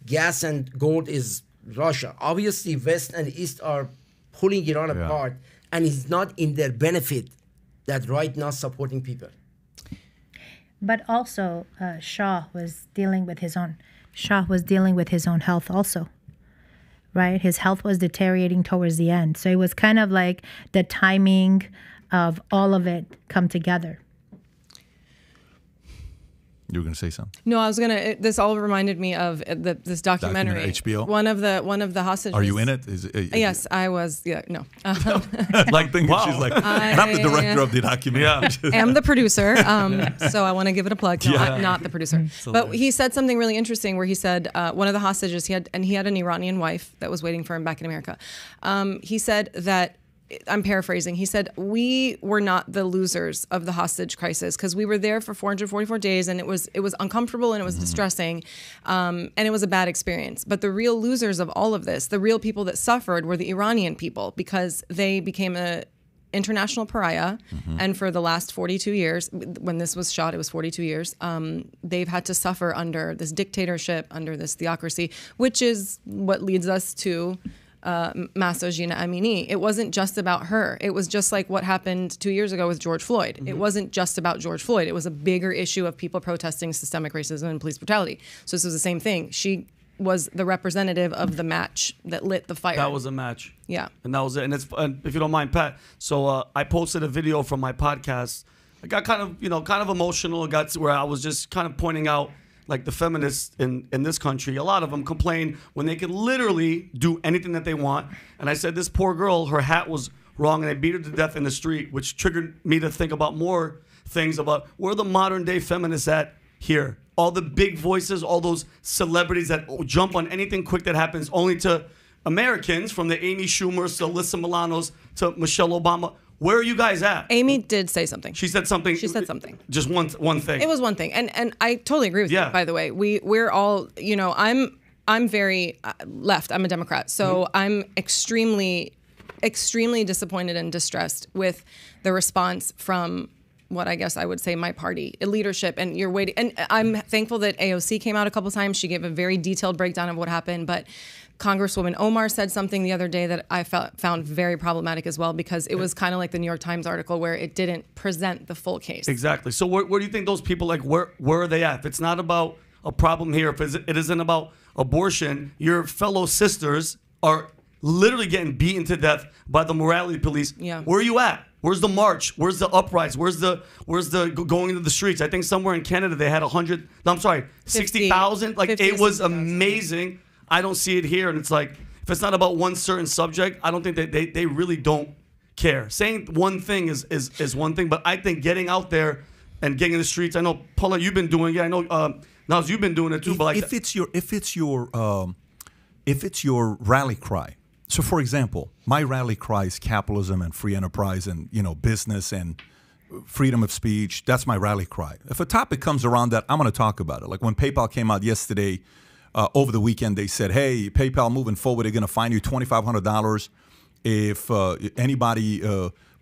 Gas and gold is Russia. Obviously, West and East are pulling Iran apart, and it's not in their benefit that right now supporting people. But also, Shah was dealing with his own health also, right? His health was deteriorating towards the end. So it was kind of like the timing of all of it come together. You were going to say something. No, I was going to. This all reminded me of this documentary. HBO. One of the hostages. Are you in it? Yes, I was. Yeah, no. She's like, I'm the director of the documentary. Yeah. I'm the producer. So I want to give it a plug. No, I'm not the producer. But he said something really interesting where he said one of the hostages he had an Iranian wife that was waiting for him back in America. He said that. I'm paraphrasing. He said, we were not the losers of the hostage crisis because we were there for 444 days and it was uncomfortable and it was distressing and it was a bad experience. But the real losers of all of this, the real people that suffered were the Iranian people because they became an international pariah. And for the last 42 years, when this was shot, it was 42 years, they've had to suffer under this dictatorship, under this theocracy, which is what leads us to... Mahsa Amini. It wasn't just about her. It was just like what happened 2 years ago with George Floyd. It wasn't just about George Floyd. It was a bigger issue of people protesting systemic racism and police brutality. So this was the same thing. She was the representative of the match that lit the fire. That was a match. Yeah. And that was it. And it's, if you don't mind, Pat, so I posted a video from my podcast. I got kind of emotional. It got to where I was just kind of pointing out like the feminists in this country, a lot of them complain when they can literally do anything that they want. And I said, this poor girl, her hat was wrong, and they beat her to death in the street, which triggered me to think about more things about where the modern-day feminists at here. All the big voices, all those celebrities that jump on anything quick that happens only to Americans, from the Amy Schumers to Alyssa Milano's to Michelle Obama. Where are you guys at? Amy did say something. She said something. She said something. Just one thing. It was one thing, and I totally agree with you. By the way, we're all, you know, I'm very left. I'm a Democrat, so I'm extremely disappointed and distressed with the response from what I guess I would say my party leadership. And you're waiting. And I'm thankful that AOC came out a couple times. She gave a very detailed breakdown of what happened, but. Congresswoman Omar said something the other day that I found very problematic as well, because it was kind of like the New York Times article where it didn't present the full case. Exactly. So where do you think those people, like, where are they at? If it's not about a problem here, if it isn't about abortion, your fellow sisters are literally getting beaten to death by the morality police. Yeah. Where are you at? Where's the march? Where's the uprise? Where's the going into the streets? I think somewhere in Canada they had 60,000. Like 50, it was 60, amazing. Yeah. I don't see it here, and it's like, if it's not about one certain subject, I don't think they really don't care. Saying one thing is one thing, but I think getting out there and getting in the streets. I know, Paula, you've been doing it. I know, Naz, you've been doing it too. But like, if it's your rally cry. So, for example, my rally cry is capitalism and free enterprise and business and freedom of speech. That's my rally cry. If a topic comes around that, I'm going to talk about it. Like when PayPal came out yesterday. Over the weekend, they said, hey, PayPal moving forward, they're going to fine you $2,500 if anybody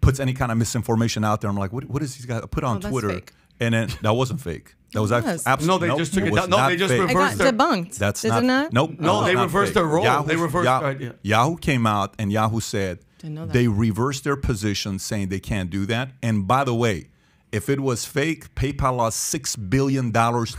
puts any kind of misinformation out there. I'm like, what is these guys put on Twitter? Fake. And then that wasn't fake. That was absolutely no. They just took it down. No, they just reversed it. Debunked. That's not. No, they reversed their role. Yahoo came out and Yahoo said they reversed their position, saying they can't do that. And by the way, if it was fake, PayPal lost $6 billion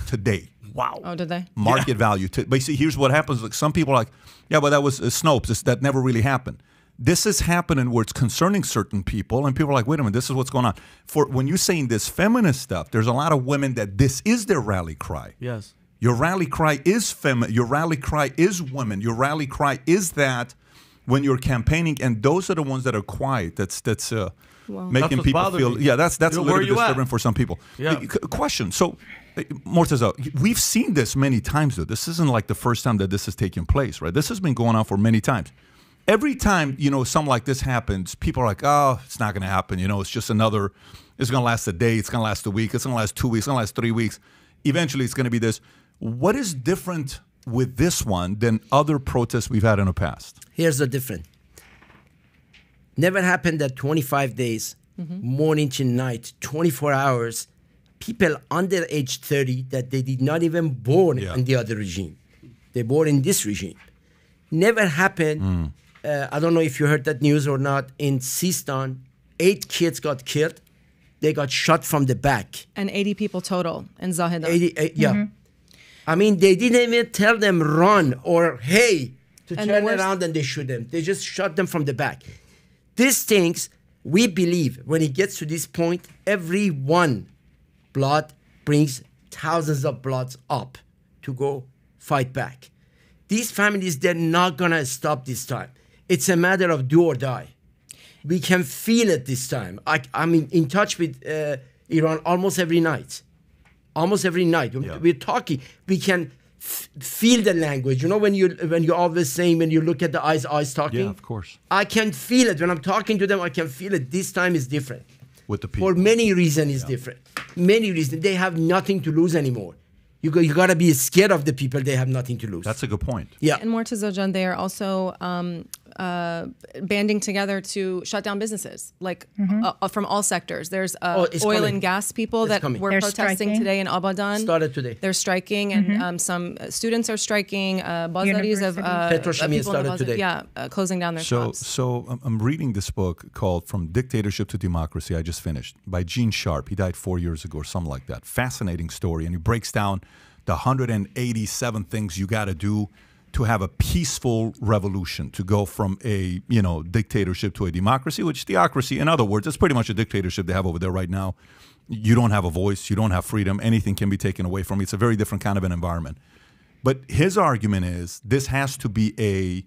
today. Wow. Oh, did they? Market value. But see, here's what happens. Like, some people are like, yeah, but that was Snopes. That never really happened. This is happening where it's concerning certain people, and people are like, wait a minute, this is what's going on. When you're saying this feminist stuff, there's a lot of women that this is their rally cry. Yes. Your rally cry is feminine. Your rally cry is women. Your rally cry is that when you're campaigning, and those are the ones that are quiet. That's wow. Making people feel. Me. Yeah, that's a little disturbing for some people. Yeah. Question. So. Morteza, we've seen this many times, though. This isn't like the first time that this has taken place, right? This has been going on for many times. Every time, something like this happens, people are like, oh, it's not going to happen. It's just another, it's going to last a day, it's going to last a week, it's going to last 2 weeks, it's going to last 3 weeks. Eventually, it's going to be this. What is different with this one than other protests we've had in the past? Here's the difference. Never happened that 25 days, morning to night, 24 hours, people under age 30 that they did not even born in the other regime. They born in this regime. Never happened, I don't know if you heard that news or not, in Sistan, 8 kids got killed. They got shot from the back. And 80 people total in Zahedan. 80, yeah. I mean, they didn't even tell them run or hey to turn around and they shoot them. They just shot them from the back. These things, we believe, when it gets to this point, every one blood brings thousands of bloods up to go fight back. These families, they're not going to stop this time. It's a matter of do or die. We can feel it this time. I'm in touch with Iran almost every night. Almost every night. Yeah. We're talking. We can feel the language. You know when you're always saying, when you look at the eyes talking? Yeah, of course. I can feel it. When I'm talking to them, I can feel it. This time is different. With the people. For many reasons, it's different. Many reasons. They have nothing to lose anymore. You got to be scared of the people. They have nothing to lose. That's a good point. Yeah. And Morteza, John, they are also banding together to shut down businesses, like from all sectors. There's oil and gas people that were protesting today in Abadan. Started today. They're striking, and some students are striking. Bazaris of Petrochemia started today. Yeah, closing down their shops. So I'm reading this book called From Dictatorship to Democracy. I just finished by Gene Sharp. He died 4 years ago or something like that. Fascinating story, and he breaks down the 187 things you got to do to have a peaceful revolution, to go from a dictatorship to a democracy, which theocracy, in other words, it's pretty much a dictatorship they have over there right now. You don't have a voice, you don't have freedom, anything can be taken away from you. It's a very different kind of an environment. But his argument is this has to be a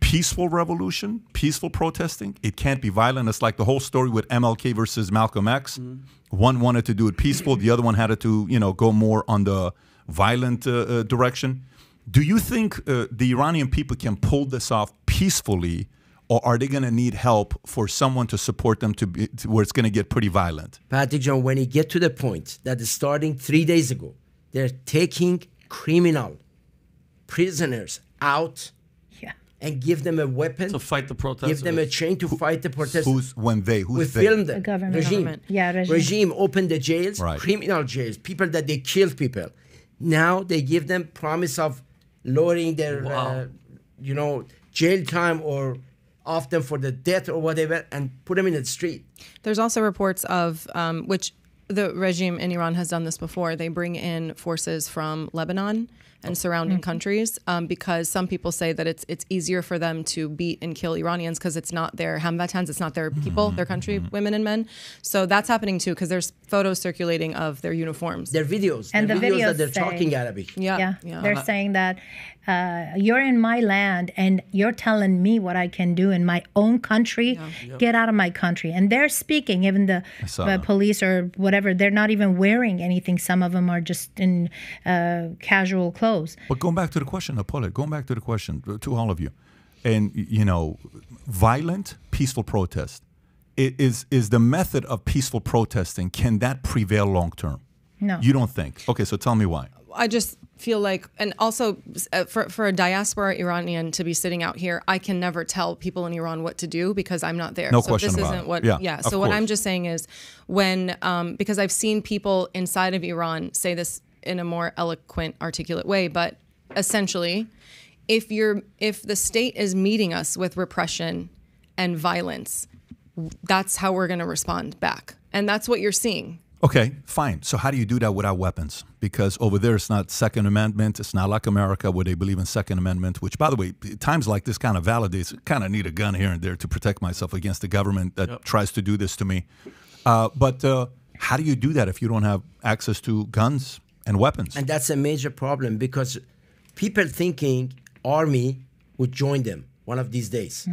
peaceful revolution, peaceful protesting. It can't be violent. It's like the whole story with MLK versus Malcolm X. One wanted to do it peaceful, the other one had it to go more on the violent direction. Do you think the Iranian people can pull this off peacefully, or are they going to need help for someone to support them to where it's going to get pretty violent? Patrick John, when you get to the point that is starting 3 days ago, they're taking criminal prisoners out and give them a weapon to fight the protesters. Give them a chain to fight the protesters. Who's they? Filmed them. The government. Regime. Yeah, regime opened the jails, criminal jails, people that they killed people. Now they give them promise of lowering their, jail time or off them for the death or whatever, and put them in the street. There's also reports of, which the regime in Iran has done this before, they bring in forces from Lebanon and surrounding countries because some people say that it's easier for them to beat and kill Iranians because it's not their Hamvatans, it's not their people, their country, women and men. So that's happening too because there's photos circulating of their uniforms. Their videos. And the videos that they're talking Arabic. Yeah. They're saying that you're in my land and you're telling me what I can do in my own country. Get out of my country. And they're speaking, even the police or whatever, they're not even wearing anything. Some of them are just in casual clothes. But going back to the question, Paulette, going back to the question to all of you, and violent, peaceful protest, is the method of peaceful protesting, can that prevail long term? No. You don't think? Okay, so tell me why. I just feel like, and also for a diaspora Iranian to be sitting out here, I can never tell people in Iran what to do because I'm not there. No question about it. So this isn't what, so what I'm just saying is when, because I've seen people inside of Iran say this in a more eloquent, articulate way, but essentially, if the state is meeting us with repression and violence, that's how we're going to respond back, and that's what you're seeing. Okay, fine. So how do you do that without weapons? Because over there, it's not Second Amendment. It's not like America where they believe in Second Amendment, which, by the way, times like this kind of validates. Kind of need a gun here and there to protect myself against the government that tries to do this to me. But how do you do that if you don't have access to guns and weapons? And that's a major problem because people thinking army would join them one of these days.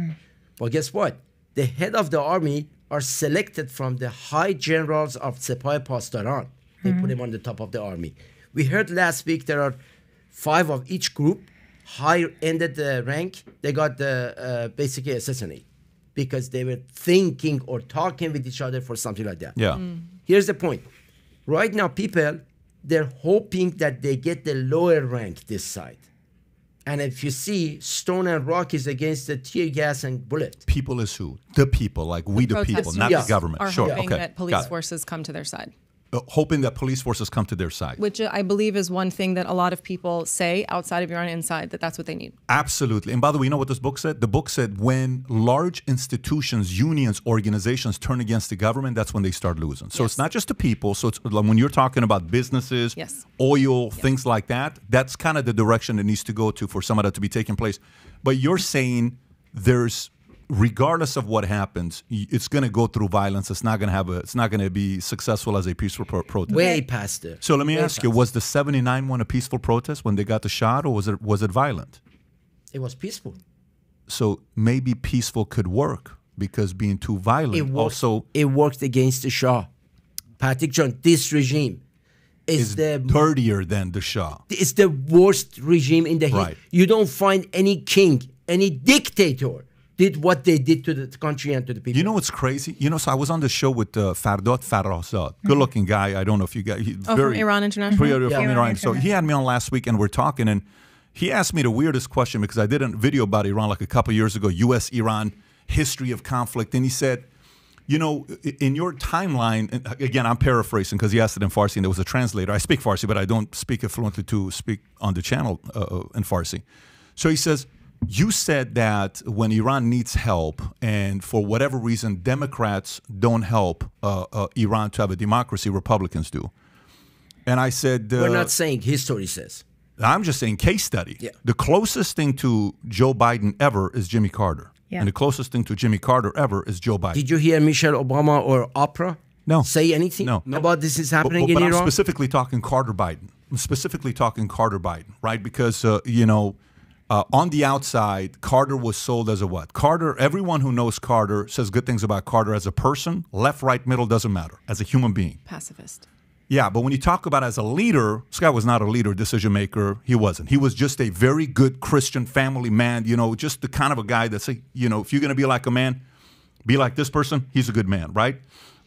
Well, guess what? The head of the army are selected from the high generals of Sepahi Pasdaran. They put him on the top of the army. We heard last week there are 5 of each group, high-ended rank. They got basically assassinated because they were thinking or talking with each other for something like that. Here's the point. Right now, people they're hoping that they get the lower rank this side. And if you see, stone and rock is against the tear gas and bullet. People is who? The people, like we the people, not the government. Are hoping that police forces come to their side. Hoping that police forces come to their side. Which I believe is one thing that a lot of people say outside of Iran, inside, that that's what they need. Absolutely. And by the way, you know what this book said? The book said when large institutions, unions, organizations turn against the government, that's when they start losing. So it's not just the people. So it's, when you're talking about businesses, oil, things like that, that's kind of the direction it needs to go to for some of that to be taking place. But you're saying there's... regardless of what happens, it's going to go through violence. It's not going to have a. It's not going to be successful as a peaceful protest. Way past it. So let me ask you: was the '79 one a peaceful protest when they got the shot, or was it violent? It was peaceful. So maybe peaceful could work because being too violent it worked against the Shah. Patrick John, this regime is dirtier than the Shah. It's the worst regime in the history. You don't find any king, any dictator. Did what they did to the country and to the people. You know what's crazy? You know, so I was on the show with Fardot Farahzad, good-looking guy. I don't know if you guys. Oh, very from Iran International. From Iran. So he had me on last week, and we're talking, and he asked me the weirdest question because I did a video about Iran like a couple years ago, U.S.-Iran history of conflict, and he said, you know, in your timeline, and again, I'm paraphrasing because he asked it in Farsi, and there was a translator. I speak Farsi, but I don't speak it fluently to speak on the channel in Farsi. So he says, you said that when Iran needs help and for whatever reason, Democrats don't help Iran to have a democracy, Republicans do. And I said... we're not saying history says. I'm just saying case study. Yeah. The closest thing to Joe Biden ever is Jimmy Carter. Yeah. And the closest thing to Jimmy Carter ever is Joe Biden. Did you hear Michelle Obama or Oprah say anything about this is happening in Iran? But I'm specifically talking Carter Biden. I'm specifically talking Carter Biden, right? Because, you know... on the outside, Carter was sold as a what? Carter, everyone who knows Carter says good things about Carter as a person, left, right, middle, doesn't matter, as a human being. Pacifist. Yeah, but when you talk about as a leader, this guy was not a leader, decision maker, he wasn't. He was just a very good Christian family man, you know, just the kind of a guy that's, you know, if you're going to be like a man, be like this person, he's a good man, right?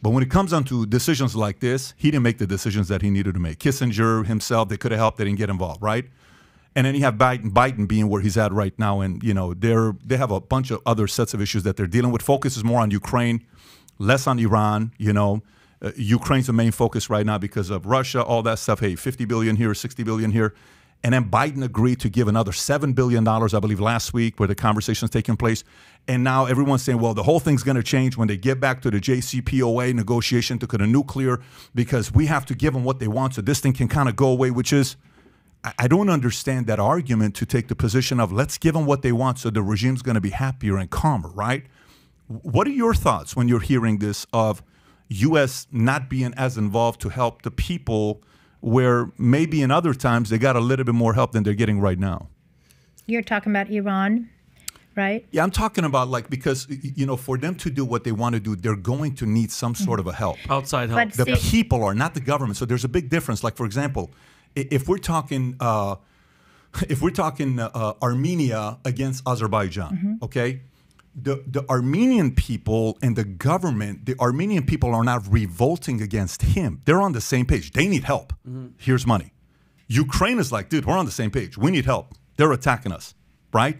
But when it comes down to decisions like this, he didn't make the decisions that he needed to make. Kissinger himself, they could have helped, they didn't get involved, right? And then you have Biden being where he's at right now, and you know they have a bunch of other sets of issues that they're dealing with. Focus is more on Ukraine, less on Iran. You know, Ukraine's the main focus right now because of Russia, all that stuff. Hey, 50 billion here, 60 billion here, and then Biden agreed to give another $7 billion, I believe, last week, where the conversation's taking place. And now everyone's saying, well, the whole thing's going to change when they get back to the JCPOA negotiation to the nuclear, because we have to give them what they want, so this thing can kind of go away, which is. I don't understand that argument to take the position of let's give them what they want so the regime's going to be happier and calmer, right? What are your thoughts when you're hearing this of U.S. not being as involved to help the people where maybe in other times they got a little bit more help than they're getting right now? You're talking about Iran, right? Yeah, I'm talking about like because, you know, for them to do what they want to do, they're going to need some sort of a help. Outside help. But the people are, not the government. So there's a big difference. Like, for example... If we're talking Armenia against Azerbaijan, okay, the Armenian people and the government, the Armenian people are not revolting against him. They're on the same page. They need help. Here's money. Ukraine is like, dude, we're on the same page. We need help. They're attacking us, right?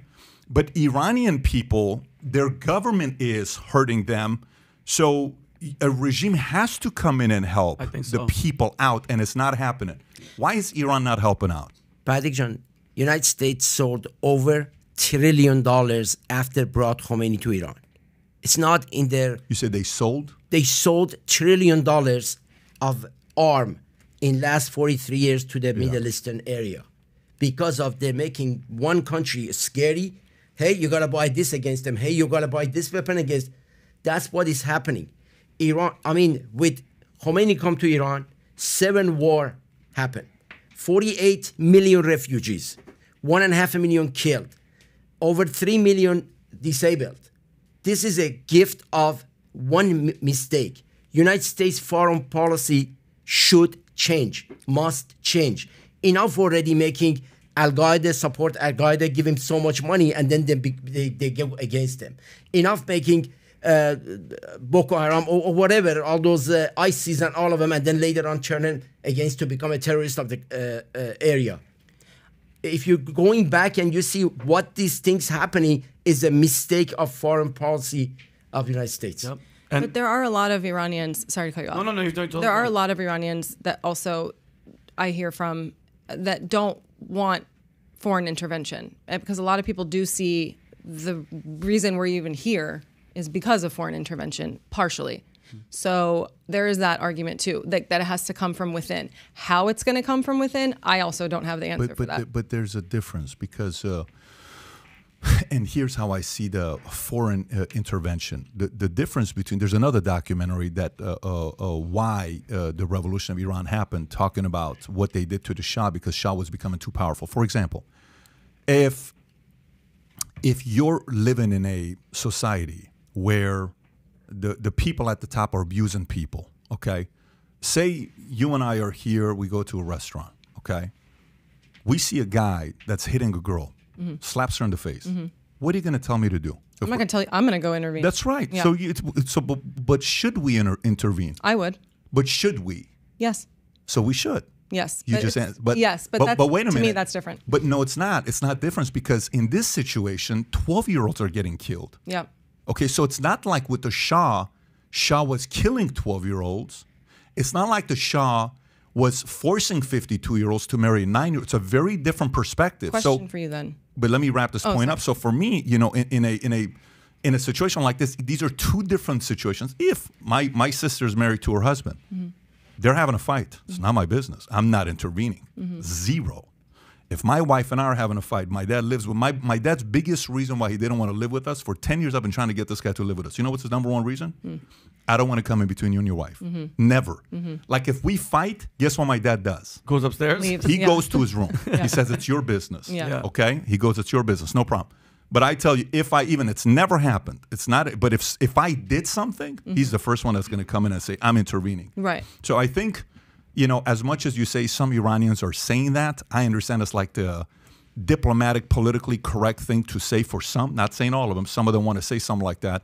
But Iranian people, their government is hurting them. So a regime has to come in and help the people out, and it's not happening. Why is Iran not helping out? Patrick John, United States sold over $1 trillion after brought Khomeini to Iran. It's not in their... You said they sold? They sold $1 trillion of arm in last 43 years to the Middle Eastern area because of they're making one country scary. Hey, you got to buy this against them. Hey, you got to buy this weapon against... That's what is happening. Iran, I mean, with Khomeini come to Iran, 7 wars happened. 48 million refugees, 1.5 million killed, over 3 million disabled. This is a gift of one mistake. United States foreign policy should change, must change. Enough already making Al-Qaeda support Al-Qaeda, give him so much money, and then they go against them. Enough making Boko Haram or whatever, all those ISIS and all of them, and then later on turning against to become a terrorist of the area. If you're going back and you see what these things happening is a mistake of foreign policy of the United States. Yep. But there are a lot of Iranians, sorry to cut you off. No, no, no. There are a lot of Iranians that also I hear from that don't want foreign intervention, because a lot of people do see the reason we're even here is because of foreign intervention, partially. So there is that argument too, that it has to come from within. How it's going to come from within, I also don't have the answer for that. But there's a difference because, and here's how I see the foreign intervention. The difference between, there's another documentary that why the revolution of Iran happened, talking about what they did to the Shah because Shah was becoming too powerful. For example, if you're living in a society where the people at the top are abusing people, okay? Say you and I are here, we go to a restaurant, okay? We see a guy that's hitting a girl, mm-hmm. slaps her in the face. Mm-hmm. What are you going to tell me to do? I'm not going to tell you. I'm going to go intervene. That's right. Yeah. So, but should we intervene? I would. But should we? Yes. So we should. Yes. You just answered, but wait a minute. To me, that's different. But no, it's not. It's not different because in this situation, 12-year-olds are getting killed. Yeah. Okay, so it's not like with the Shah, Shah was killing 12-year-olds. It's not like the Shah was forcing 52-year-olds to marry 9-year-olds. It's a very different perspective. Question for you then. But let me wrap this point up. So for me, you know, in a situation like this, these are two different situations. If my sister's married to her husband, mm-hmm. they're having a fight. It's mm-hmm. not my business. I'm not intervening. Mm-hmm. Zero. If my wife and I are having a fight, my dad lives with my dad's biggest reason why he didn't want to live with us for 10 years, I've been trying to get this guy to live with us. You know what's his #1 reason? Mm. I don't want to come in between you and your wife. Mm-hmm. Never. Mm-hmm. Like if we fight, guess what my dad does? Goes upstairs. Leaves. He goes to his room. Yeah. He says, it's your business. Yeah. Yeah. Okay? He goes, it's your business. No problem. But I tell you, if I even, it's never happened. It's not, but if I did something, mm-hmm. he's the first one that's going to come in and say, I'm intervening. Right. So I think, you know, as much as you say some Iranians are saying that, I understand it's like the diplomatic, politically correct thing to say for some, not saying all of them. Some of them want to say something like that.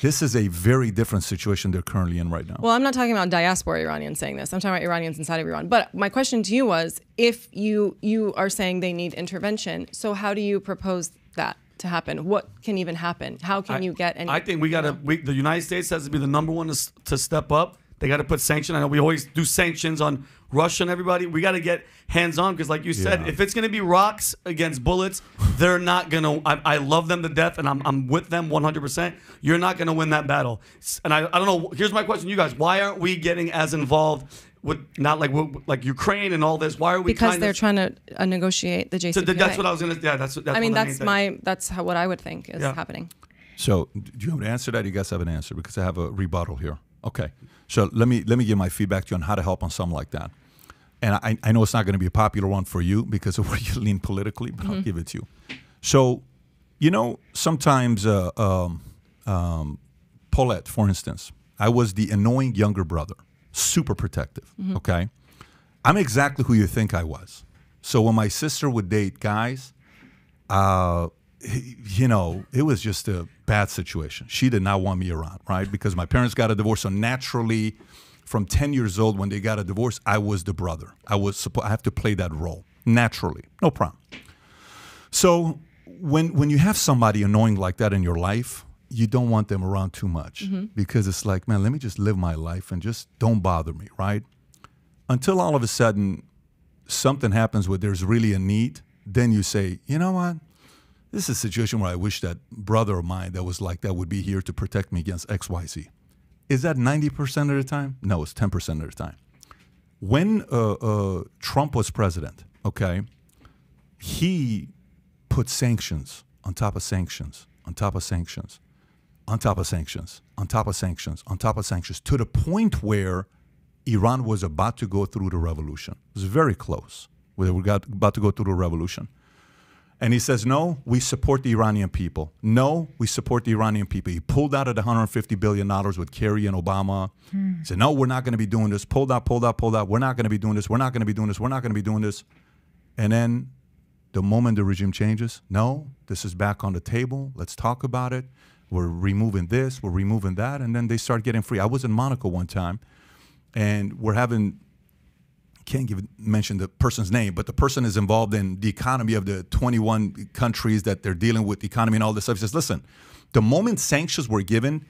This is a very different situation they're currently in right now. Well, I'm not talking about diaspora Iranians saying this. I'm talking about Iranians inside of Iran. But my question to you was, if you are saying they need intervention, so how do you propose that to happen? What can even happen? How can you get any? I think we got to, the United States has to be the #1 to step up. They got to put sanctions. I know we always do sanctions on Russia and everybody. We got to get hands-on because, like you said, if it's going to be rocks against bullets, they're not going to. I love them to death, and I'm with them 100%. You're not going to win that battle. And I don't know. Here's my question to you guys. Why aren't we getting as involved with like Ukraine and all this? Why are we? Because they're trying to negotiate the JCPOA. So that's what I was going to. Yeah, that's I mean, that's what I would think is happening. So do you have an answer to that? You guys have an answer because I have a rebuttal here. Okay, so let me give my feedback to you on how to help on something like that. And I know it's not going to be a popular one for you because of where you lean politically, but I'll give it to you. So, you know, sometimes, Paulette, for instance, I was the annoying younger brother, super protective, okay? I'm exactly who you think I was. So when my sister would date guys, you know, it was just a bad situation. She did not want me around, right? Because my parents got a divorce. So naturally, from 10 years old, when they got a divorce, I was the brother. I have to play that role naturally. No problem. So when you have somebody annoying like that in your life, you don't want them around too much because it's like, man, let me just live my life and just don't bother me, right? Until all of a sudden something happens where there's really a need. Then you say, you know what? This is a situation where I wish that brother of mine that was like that would be here to protect me against XYZ. Is that 90% of the time? No, it's 10% of the time. When Trump was president, okay, he put sanctions on top of sanctions, on top of sanctions, on top of sanctions, on top of sanctions, on top of sanctions, to the point where Iran was about to go through the revolution. It was very close. They were about to go through the revolution. And he says, no, we support the Iranian people. No, we support the Iranian people. He pulled out of the $150 billion with Kerry and Obama. He said, no, we're not going to be doing this. Pulled out, pulled out, pulled out. We're not going to be doing this. We're not going to be doing this. We're not going to be doing this. And then the moment the regime changes, no, this is back on the table. Let's talk about it. we're removing this, we're removing that, and then they start getting free. I was in Monaco one time, and we're having, can't give, mention the person's name, but the person is involved in the economy of the 21 countries that they're dealing with, the economy and all this stuff. He says, listen, the moment sanctions were given,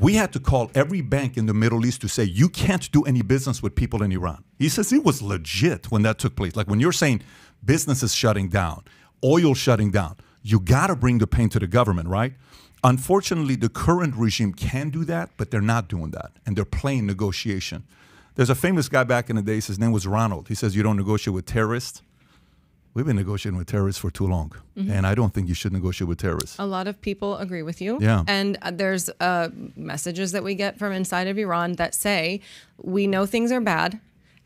we had to call every bank in the Middle East to say, you can't do any business with people in Iran. He says it was legit when that took place. Like when you're saying businesses shutting down, oil shutting down, you got to bring the pain to the government, right? Unfortunately, the current regime can do that, but they're not doing that. And they're playing negotiation. There's a famous guy back in the days, his name was Ronald. He says, you don't negotiate with terrorists. We've been negotiating with terrorists for too long, and I don't think you should negotiate with terrorists. A lot of people agree with you. Yeah. And there's messages that we get from inside of Iran that say, we know things are bad,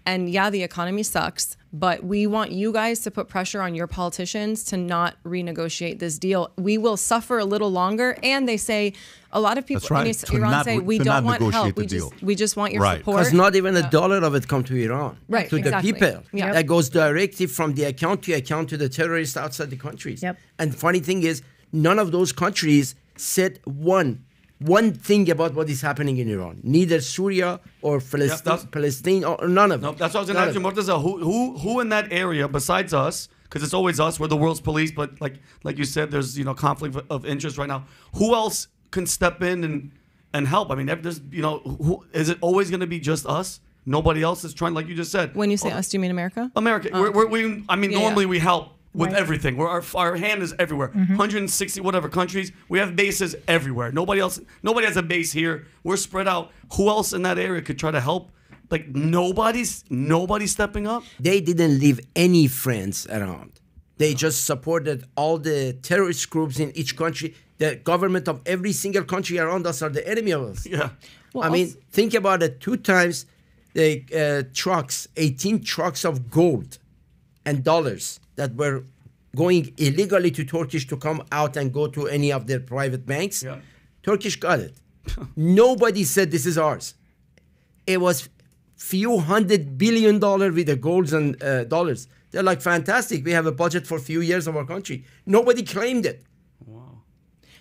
and yeah, the economy sucks, but we want you guys to put pressure on your politicians to not renegotiate this deal. We will suffer a little longer. And they say, a lot of people in Iran say, we don't want help. We just want your support. Because not even a dollar of it comes to Iran. Right. To the people. Yep. That goes directly from the account to the terrorists outside the countries. Yep. And funny thing is, none of those countries said one thing about what is happening in Iran. Neither Syria or Palestine or none of them. No, that's what I was going to ask you, Morteza. Who in that area besides us? Because it's always us. We're the world's police. But like you said, there's conflict of interest right now. Who else can step in and help? I mean, there's is it always going to be just us? Nobody else is trying, like you just said. When you say us, do you mean America? America. Oh, normally we help with everything. Our hand is everywhere. 160 whatever countries. We have bases everywhere. Nobody has a base here. We're spread out. Who else in that area could try to help? Like nobody's stepping up. They didn't leave any friends around. They just supported all the terrorist groups in each country. The government of every single country around us are the enemy of us. Yeah. Well, I mean, think about it. 2 times the trucks, 18 trucks of gold and dollars that were going illegally to Turkish to come out and go to any of their private banks. Yeah. Turkish got it. Nobody said this is ours. It was few $100 billion with the golds and dollars. They're like, fantastic. We have a budget for a few years of our country. Nobody claimed it. Wow.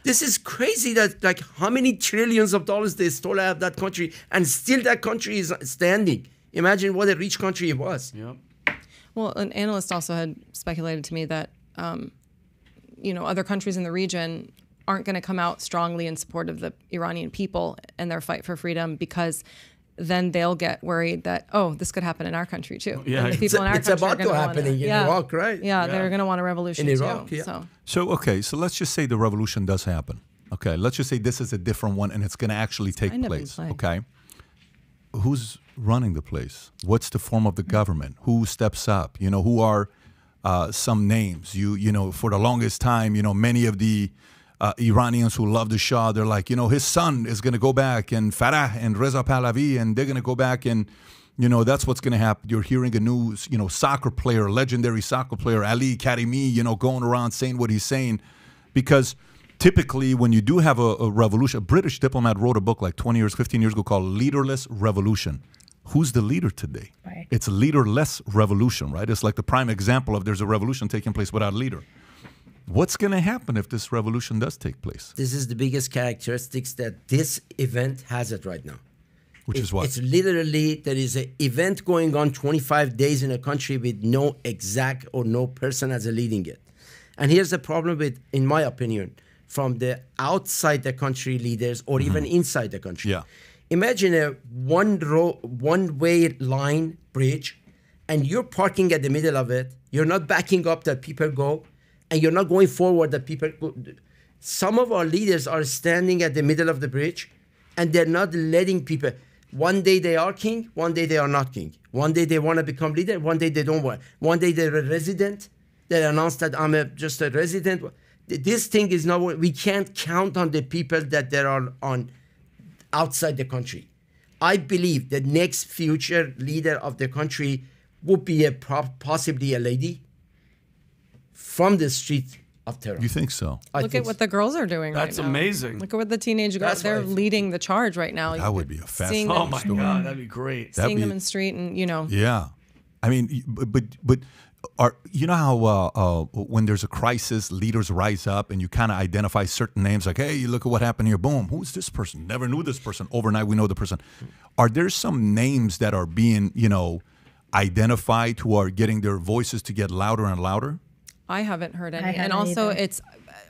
This is crazy that like how many trillions of dollars they stole out of that country, and still that country is standing. Imagine what a rich country it was. Yep. Well, an analyst also had speculated to me that, other countries in the region aren't going to come out strongly in support of the Iranian people and their fight for freedom, because then they'll get worried that, oh, this could happen in our country too. Yeah, and the people in our country are going to happen in Iraq, right? Yeah, they're going to want a revolution in Iraq too. Yeah. So okay, so let's just say the revolution does happen. Okay, let's just say this is a different one and it's going to actually take place. Okay, who's running the place? What's the form of the government? Who steps up? Who are some names? For the longest time, many of the Iranians who love the Shah, they're like, his son is going to go back, and Farah and Reza Pahlavi, and they're going to go back, and that's what's going to happen. You're hearing a new, soccer player, legendary soccer player, Ali Karimi, going around saying what he's saying, because typically when you do have a revolution, a British diplomat wrote a book like 15 years ago called Leaderless Revolution. Who's the leader today? Right. It's a leaderless revolution, right? It's like the prime example of there's a revolution taking place without a leader. What's going to happen if this revolution does take place? This is the biggest characteristics that this event has it right now. Which is what? It's literally, there is an event going on 25 days in a country with no exact or no person as a leading it. And here's the problem with, in my opinion, from the outside the country leaders or even inside the country. Yeah. Imagine a one-way line bridge, and you're parking at the middle of it. You're not backing up that people go, and you're not going forward that people go. Some of our leaders are standing at the middle of the bridge, and they're not letting people. One day they are king, one day they are not king. One day they want to become leader, one day they don't want. One day they're a resident. They announce that I'm just a resident. This thing is not, we can't count on the people that there are on outside the country. I believe the next future leader of the country would be possibly a lady from the street of Tehran. You think so? I think what the girls are doing right now. That's amazing. Look at what the teenage girls, they're leading the charge right now. That would be a fascinating story. Oh my God, that'd be great. Seeing them in the street and, Yeah. I mean, but You know how when there's a crisis, leaders rise up and you kind of identify certain names like, hey, look at what happened here. Boom. Who's this person? Never knew this person. Overnight, we know the person. Are there some names that are being, you know, identified who are getting their voices to get louder and louder? I haven't heard any. And also either. It's,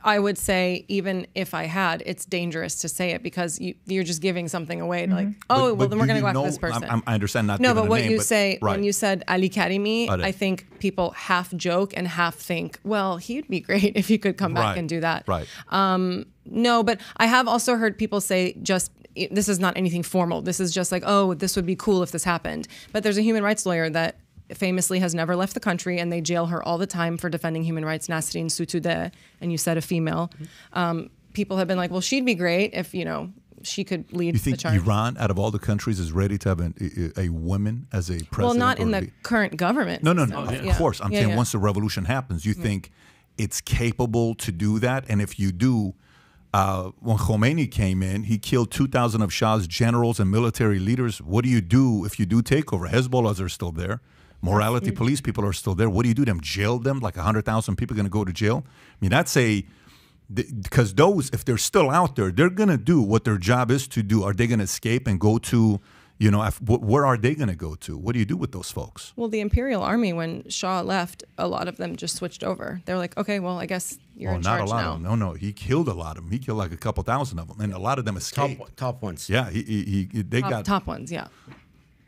I would say, even if I had, it's dangerous to say it because you're just giving something away. Mm-hmm. Like, oh, but then we're going to go after this person. I understand not giving a name. No, but what you say, right. When you said Ali Karimi, I think people half joke and half think, well, he'd be great if he could come back and do that. Right. No, but I have also heard people say just, this is not anything formal. This is just like, oh, this would be cool if this happened. But there's a human rights lawyer that famously has never left the country, and they jail her all the time for defending human rights, Nazanin Sotoudeh, and you said a female. Mm-hmm. People have been like, well, she'd be great if, you know, she could lead the charge. You think Iran, out of all the countries, is ready to have a woman as a president? Well, not in the current government. No, no, no, of course. I'm saying once the revolution happens, you think it's capable to do that? And if you do, when Khomeini came in, he killed 2,000 of Shah's generals and military leaders. What do you do if you do take over? Hezbollahs are still there. Morality police people are still there. What do you do to them? Jail them? Like 100,000 people are going to go to jail? I mean, I'd say, because those, if they're still out there, they're going to do what their job is to do. Are they going to escape and go to, you know, where are they going to go to? What do you do with those folks? Well, the Imperial Army, when Shah left, a lot of them just switched over. They're like, okay, well, I guess you're in charge now. Not a lot. No, no. He killed a lot of them. He killed like a couple thousand of them. And a lot of them escaped. Top ones. Yeah. They got top ones, yeah.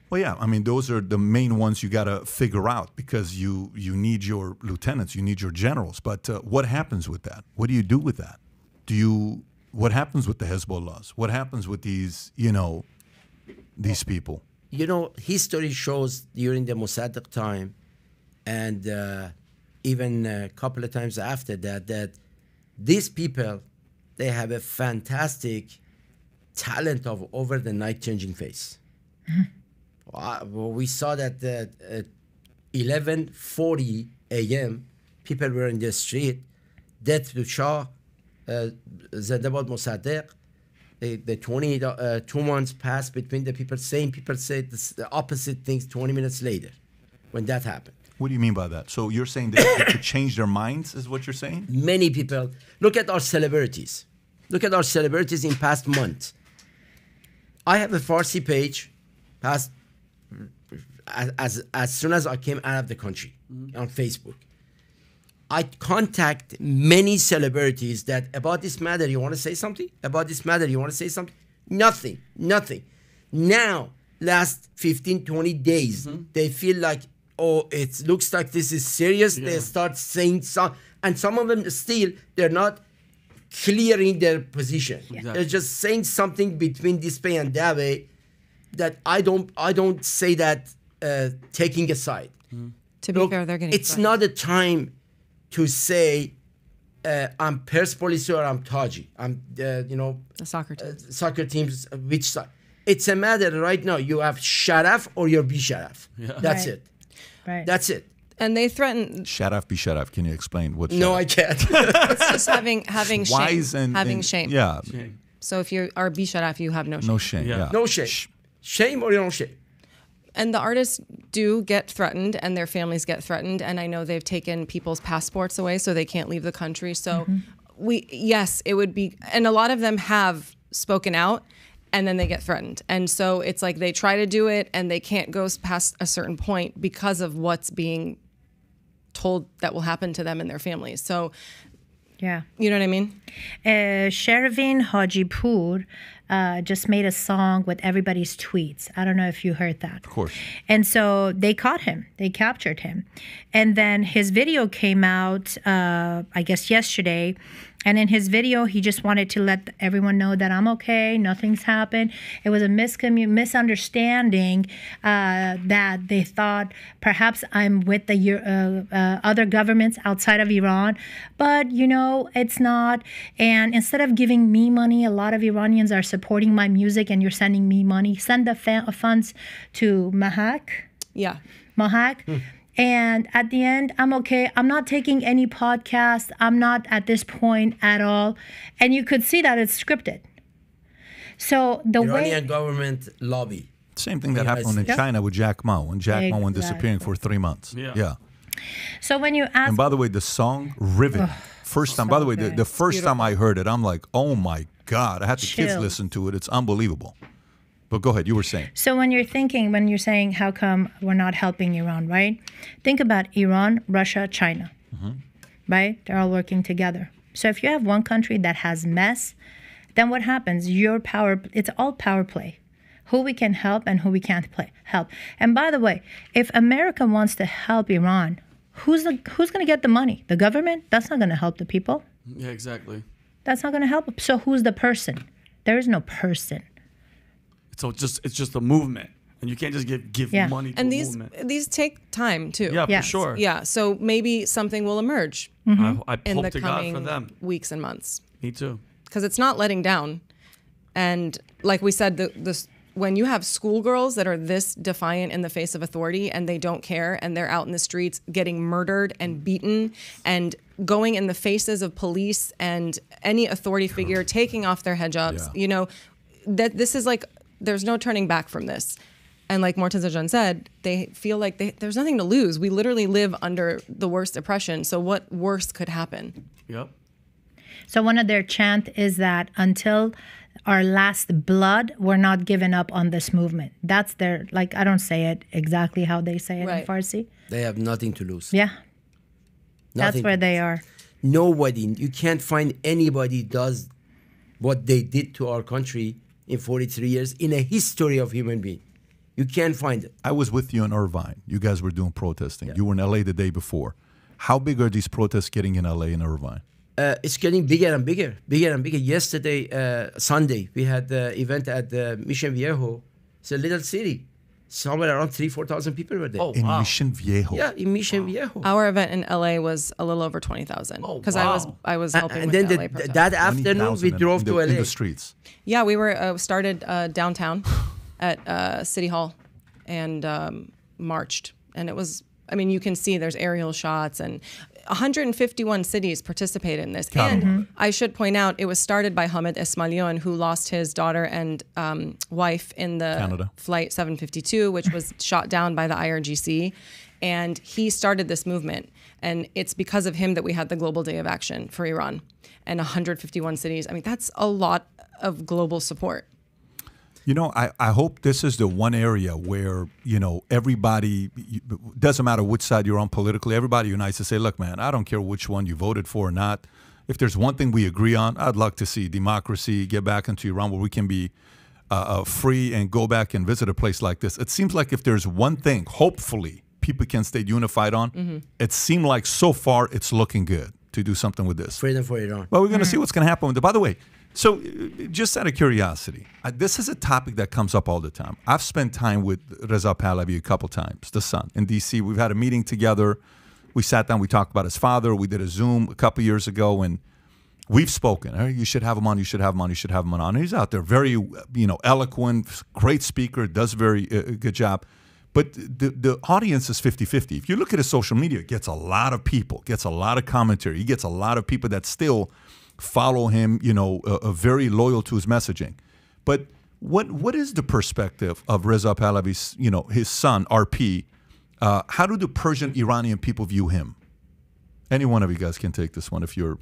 Well, yeah, I mean, those are the main ones you got to figure out because you need your lieutenants, you need your generals. But what happens with that? What do you do with that? What happens with the Hezbollahs? What happens with these, you know, these people? You know, history shows during the Mossadegh time and even a couple of times after that, that these people, they have a fantastic talent of over the night changing face. Well, we saw that at 11:40 a.m., people were in the street. Death to Shah, Zadabad Mossadegh. The 2 months passed between the people. Same people said the opposite things 20 minutes later when that happened. What do you mean by that? So you're saying that to change their minds is what you're saying? Many people. Look at our celebrities. Look at our celebrities in past months. I have a Farsi page past as soon as I came out of the country on Facebook. I contact many celebrities that about this matter, you want to say something? About this matter, you want to say something? Nothing, nothing. Now, last 15, 20 days, they feel like, oh, it looks like this is serious. Yeah. They start saying something. And some of them still, they're not clearing their position. Exactly. They're just saying something between this way and that way. That I don't say that taking a side. To be fair, they're getting. It's not a time to say I'm Persepolis or I'm Taji. I'm you know the soccer teams. Soccer teams, which side? It's a matter right now. You have Sharaf or your Bisharaf. Yeah. That's it. Right. That's it. And they threaten. Sharaf, Bisharaf. Can you explain what? No, I can't. It's just having Wise shame. Having shame. Yeah. Shame. So if you are Bisharaf, you have no shame. No shame. Yeah. No shame. Shame or don't shame. And the artists do get threatened and their families get threatened. And I know they've taken people's passports away so they can't leave the country. So yes, it would be. And a lot of them have spoken out and then they get threatened. And so it's like they try to do it and they can't go past a certain point because of what's being told that will happen to them and their families. So, yeah. You know what I mean? Sherevin Haji just made a song with everybody's tweets. I don't know if you heard that. Of course. And so they caught him. They captured him. And then his video came out, I guess, yesterday. And in his video, he just wanted to let everyone know that I'm okay. Nothing's happened. It was a misunderstanding that they thought perhaps I'm with the other governments outside of Iran. But, you know, it's not. And instead of giving me money, a lot of Iranians are supporting my music and you're sending me money. Send the funds to Mahak. Yeah. Mahak. And at the end, I'm okay. I'm not taking any podcasts. I'm not at this point at all. And you could see that it's scripted. So the Iranian government lobby. Same thing that happened in China with Jack Ma when Jack Ma went disappearing for 3 months. Yeah. So when you ask, and by the way, the song Riven, first time. So by the way, the first time I heard it, I'm like, oh my God! I had the kids listen to it. It's unbelievable. But go ahead, you were saying. So when you're thinking, when you're saying, how come we're not helping Iran, right? Think about Iran, Russia, China, right? They're all working together. So if you have one country that has mess, then what happens? Your power, it's all power play. Who we can help and who we can't help. And by the way, if America wants to help Iran, who's going to get the money? The government? That's not going to help the people. Yeah, exactly. That's not going to help. So who's the person? There is no person. So it's just a movement. And you can't just give money to a movement. And these take time, too. Yeah, for sure. Yeah, so maybe something will emerge I hope to God for them. Weeks and months. Me too. Because it's not letting down. And like we said, when you have schoolgirls that are this defiant in the face of authority and they don't care and they're out in the streets getting murdered and beaten and going in the faces of police and any authority figure, taking off their hijabs, you know, that this is like, there's no turning back from this. And like Morteza Jan said, they feel like there's nothing to lose. We literally live under the worst oppression. So what worse could happen? Yep. So one of their chant is that until our last blood, we're not giving up on this movement. That's their, like, I don't say it exactly how they say it in Farsi. They have nothing to lose. Yeah. That's where they are. Nobody, you can't find anybody does what they did to our country in 43 years in a history of human being. You can't find it. I was with you in Irvine. You guys were doing protesting. Yeah. You were in LA the day before. How big are these protests getting in LA and Irvine? It's getting bigger and bigger, bigger and bigger. Yesterday, Sunday, we had the event at Mission Viejo. It's a little city. Somewhere around 3,000 to 4,000 people were there. Oh, in Mission Viejo. Yeah, in Mission Viejo. Our event in LA was a little over 20,000. Oh, because I was helping. And then with the LA that afternoon we drove to LA. In the streets. Yeah, we were started downtown. At City Hall and marched. And it was, I mean, you can see there's aerial shots and 151 cities participated in this. And I should point out, it was started by Hamid Esmalion, who lost his daughter and wife in the flight 752, which was shot down by the IRGC. And he started this movement. And it's because of him that we had the Global Day of Action for Iran and 151 cities. I mean, that's a lot of global support. You know, I hope this is the one area where, you know, everybody, doesn't matter which side you're on politically, everybody unites to say, look, man, I don't care which one you voted for or not. If there's one thing we agree on, I'd like to see democracy get back into Iran where we can be free and go back and visit a place like this. It seems like if there's one thing, hopefully, people can stay unified on, it seemed like so far it's looking good to do something with this. Freedom for Iran. Well, we're going to see what's going to happen with it. By the way, so just out of curiosity, this is a topic that comes up all the time. I've spent time with Reza Pahlavi a couple times, the son, in D.C. We've had a meeting together. We sat down. We talked about his father. We did a Zoom a couple years ago, and we've spoken. Hey, you should have him on. You should have him on. You should have him on. And he's out there, very eloquent, great speaker, does very good job. But the audience is 50-50. If you look at his social media, it gets a lot of people, gets a lot of commentary. He gets a lot of people that still follow him, you know, very loyal to his messaging. But what is the perspective of Reza Pahlavi's, you know, his son, RP? How do the Persian-Iranian people view him? Any one of you guys can take this one if you're...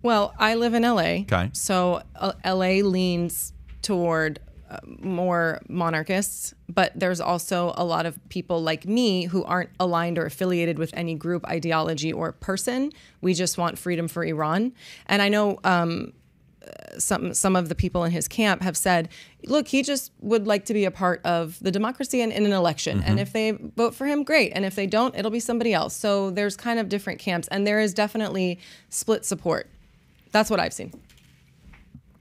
Well, I live in L.A., so L.A. leans toward more monarchists, but there's also a lot of people like me who aren't aligned or affiliated with any group, ideology, or person. We just want freedom for Iran. And I know some of the people in his camp have said, look, he just would like to be a part of the democracy and in an election. And if they vote for him, great. And if they don't, it'll be somebody else. So there's kind of different camps, and there is definitely split support. That's what I've seen.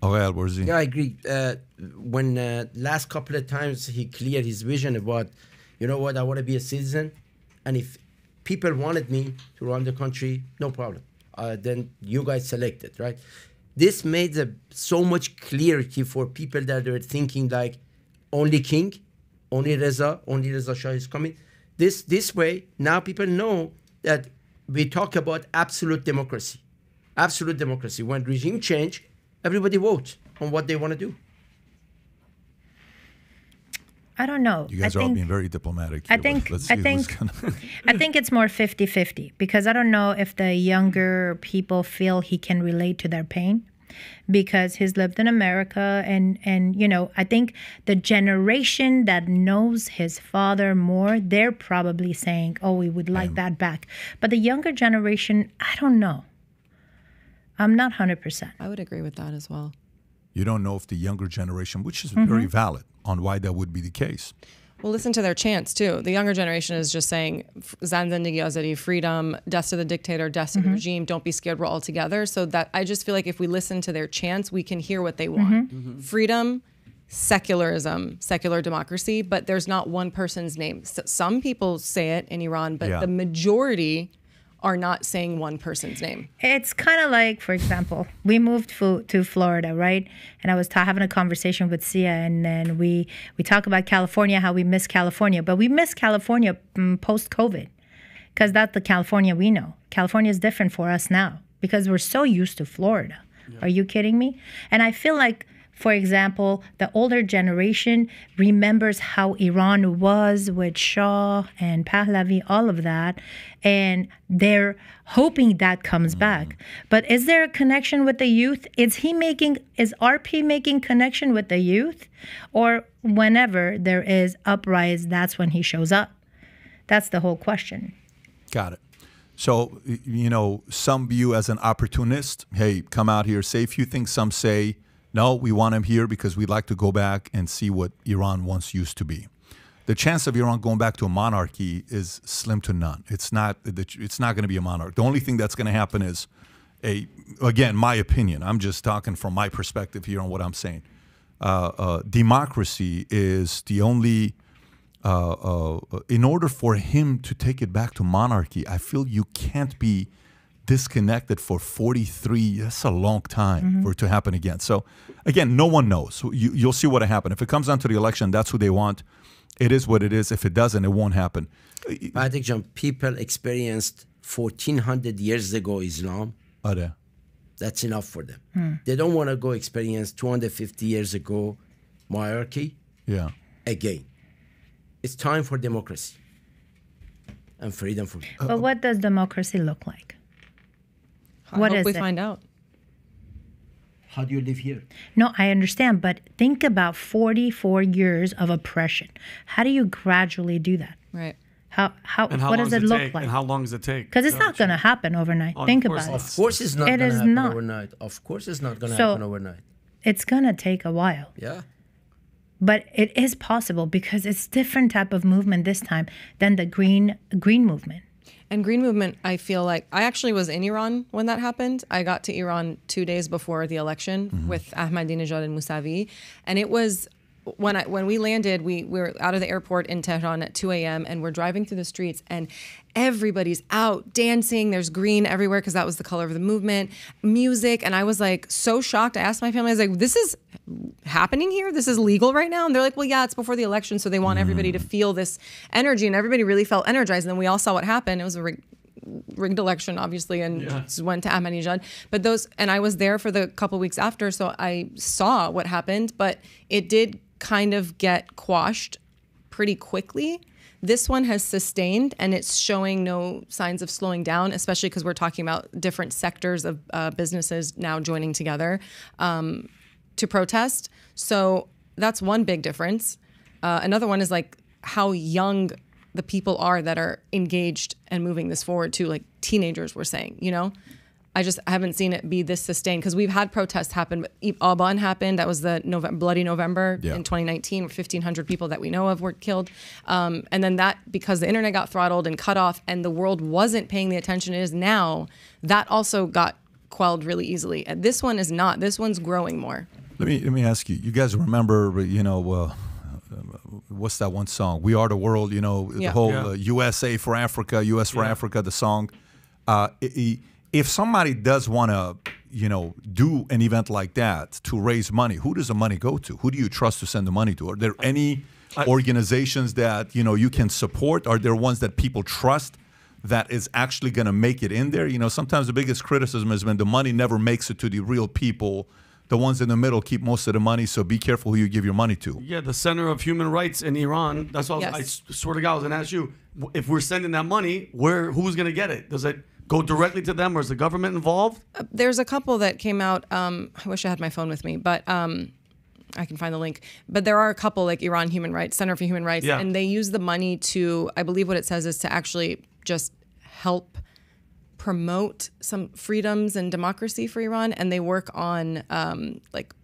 Yeah, I agree. When last couple of times he cleared his vision about, you know what, I want to be a citizen, and if people wanted me to run the country, no problem. Then you guys selected, right? This made so much clarity for people that were thinking like, only king, only Reza Shah is coming. This way, now people know that we talk about absolute democracy. Absolute democracy. When regime change, everybody votes on what they want to do. I don't know. You guys are all being very diplomatic. I think it's more 50-50, because I don't know if the younger people feel he can relate to their pain, because he's lived in America, and you know, I think the generation that knows his father more, they're probably saying, oh, we would like that back. But the younger generation, I don't know. I'm not 100%. I would agree with that as well. You don't know if the younger generation, which is very valid, on why that would be the case. Well, listen to their chants too. The younger generation is just saying, Zan Zendigi Azadi, freedom, death to the dictator, death to the regime, don't be scared, we're all together. So that I just feel like if we listen to their chants, we can hear what they want. Freedom, secularism, secular democracy, but there's not one person's name. So some people say it in Iran, but the majority are not saying one person's name. It's kind of like, for example, we moved to Florida, right? And I was having a conversation with Sia, and then we talk about California, how we miss California. But we miss California post-COVID, because that's the California we know. California is different for us now, because we're so used to Florida. Yeah. Are you kidding me? And I feel like, for example, the older generation remembers how Iran was with Shah and Pahlavi, all of that, and they're hoping that comes back. But is there a connection with the youth? Is he making, is RP making connection with the youth? Or whenever there is uprising, that's when he shows up? That's the whole question. Got it. So, you know, some view as an opportunist, hey, come out here, say a few things. Some say, no, we want him here because we'd like to go back and see what Iran once used to be. The chance of Iran going back to a monarchy is slim to none. It's not going to be a monarch. The only thing that's going to happen is, again, my opinion. I'm just talking from my perspective here on what I'm saying. Democracy is the only, in order for him to take it back to monarchy, I feel you can't be disconnected for 43, that's a long time for it to happen again. So again, no one knows. You'll see what happened. If it comes down to the election, that's who they want. It is what it is. If it doesn't, it won't happen. I think, John, people experienced 1400 years ago Islam. That's enough for them. They don't want to go experience 250 years ago monarchy again. It's time for democracy and freedom for people. But what does democracy look like? What is it? I hope we find out. How do you live here? No, I understand, but think about 44 years of oppression. How do you gradually do that? Right. What does it look like? And how long does it take? Because it's not going to happen overnight. Think about it. Of course it's not going to happen overnight. Of course it's not going to happen overnight. It's going to take a while. Yeah. But it is possible, because it's different type of movement this time than the green movement. And Green Movement, I feel like, I actually was in Iran when that happened. I got to Iran 2 days before the election with Ahmadinejad and Mousavi. And it was, when we landed, we were out of the airport in Tehran at 2 a.m. and we're driving through the streets and everybody's out dancing. There's green everywhere because that was the color of the movement, music. And I was like so shocked. I asked my family, I was like, this is happening here? This is legal right now? And they're like, well, yeah, it's before the election, so they want everybody to feel this energy. And everybody really felt energized. And then we all saw what happened. It was a rigged election, obviously, and went to Ahmadinejad. But those, and I was there for the couple weeks after, so I saw what happened, but it did kind of get quashed pretty quickly. This one has sustained, and it's showing no signs of slowing down, especially because we're talking about different sectors of businesses now joining together to protest. So that's one big difference. Another one is like how young the people are that are engaged and moving this forward too, like teenagers were saying, you know? I just haven't seen it be this sustained, because we've had protests happen. Aban happened. That was the Bloody November in 2019, where 1,500 people that we know of were killed. And then that, because the internet got throttled and cut off and the world wasn't paying the attention it is now, that also got quelled really easily. And this one is not. This one's growing more. Let me ask you, you guys remember, you know, what's that one song? We Are the World, you know, the whole USA for Africa, US for Africa, the song. If somebody does want to, you know, do an event like that to raise money, who does the money go to? Who do you trust to send the money to? Are there any organizations that, you know, you can support? Are there ones that people trust that is actually going to make it in there? You know, sometimes the biggest criticism has been the money never makes it to the real people the ones in the middle keep most of the money, so be careful who you give your money to. Yeah, the Center of Human Rights in Iran. That's all. Yes. I swear to God, I was going to ask you, if we're sending that money, who's going to get it? Does it go directly to them, or is the government involved? There's a couple that came out. I wish I had my phone with me, but I can find the link. But there are a couple, like Iran Human Rights, Center for Human Rights, yeah. And they use the money to, I believe what it says is to actually just help promote some freedoms and democracy for Iran, and they work on, like,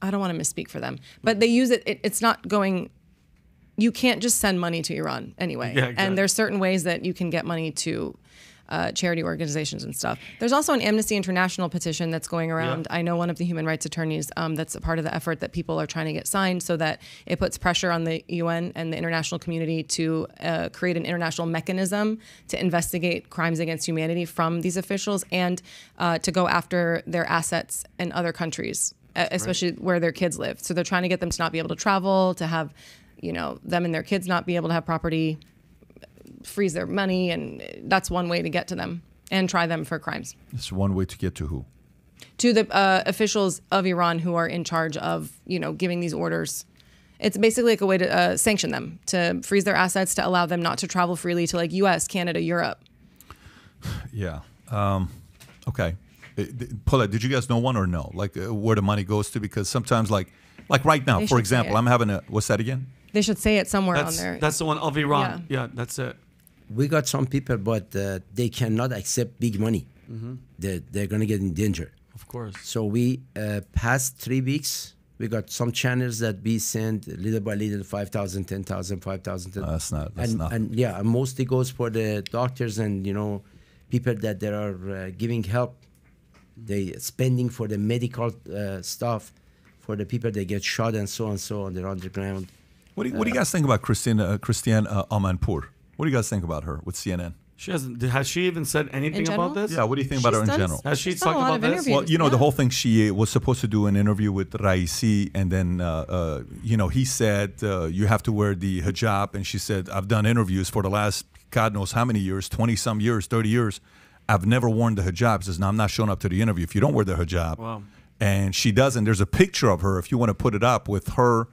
I don't want to misspeak for them, but they use it, it's not going, you can't just send money to Iran anyway. Yeah, exactly. And there's certain ways that you can get money to charity organizations and stuff. There's also an Amnesty International petition that's going around. Yeah. I know one of the human rights attorneys that's a part of the effort that people are trying to get signed so that it puts pressure on the UN and the international community to create an international mechanism to investigate crimes against humanity from these officials and to go after their assets in other countries, especially where their kids live. So they're trying to get them to not be able to travel, to have, you know, them and their kids not be able to have property, freeze their money, and that's one way to get to them and try them for crimes. It's one way to get to who? To the officials of Iran who are in charge of, you know, giving these orders. It's basically like a way to sanction them, to freeze their assets, to allow them not to travel freely to like U.S., Canada, Europe. Yeah. Okay. Paulette, did you guys know one or no? Like where the money goes to? Because sometimes like right now, for example, I'm having a, what's that again? They should say it somewhere on there. That's the one of Iran. Yeah, yeah, that's it. We got some people, but they cannot accept big money. Mm-hmm. They're going to get in danger. Of course. So we past 3 weeks, we got some channels that we send little by little, 5,000, 10,000, 5,000. That's not. That's nothing. And yeah, mostly goes for the doctors and you know people that they are giving help. They spending for the medical stuff, for the people that get shot and so on. They're underground. What do you guys think about Christiane Amanpour? What do you guys think about her with CNN? She has she even said anything about this? Yeah, what do you think about her in general? Has she talked about this? Well, you know, the whole thing, she was supposed to do an interview with Raisi, and then, you know, he said, you have to wear the hijab, and she said, I've done interviews for the last God knows how many years, 20-some years, 30 years. I've never worn the hijab. She says, no, I'm not showing up to the interview if you don't wear the hijab. Wow. And she doesn't. There's a picture of her, if you want to put it up, with her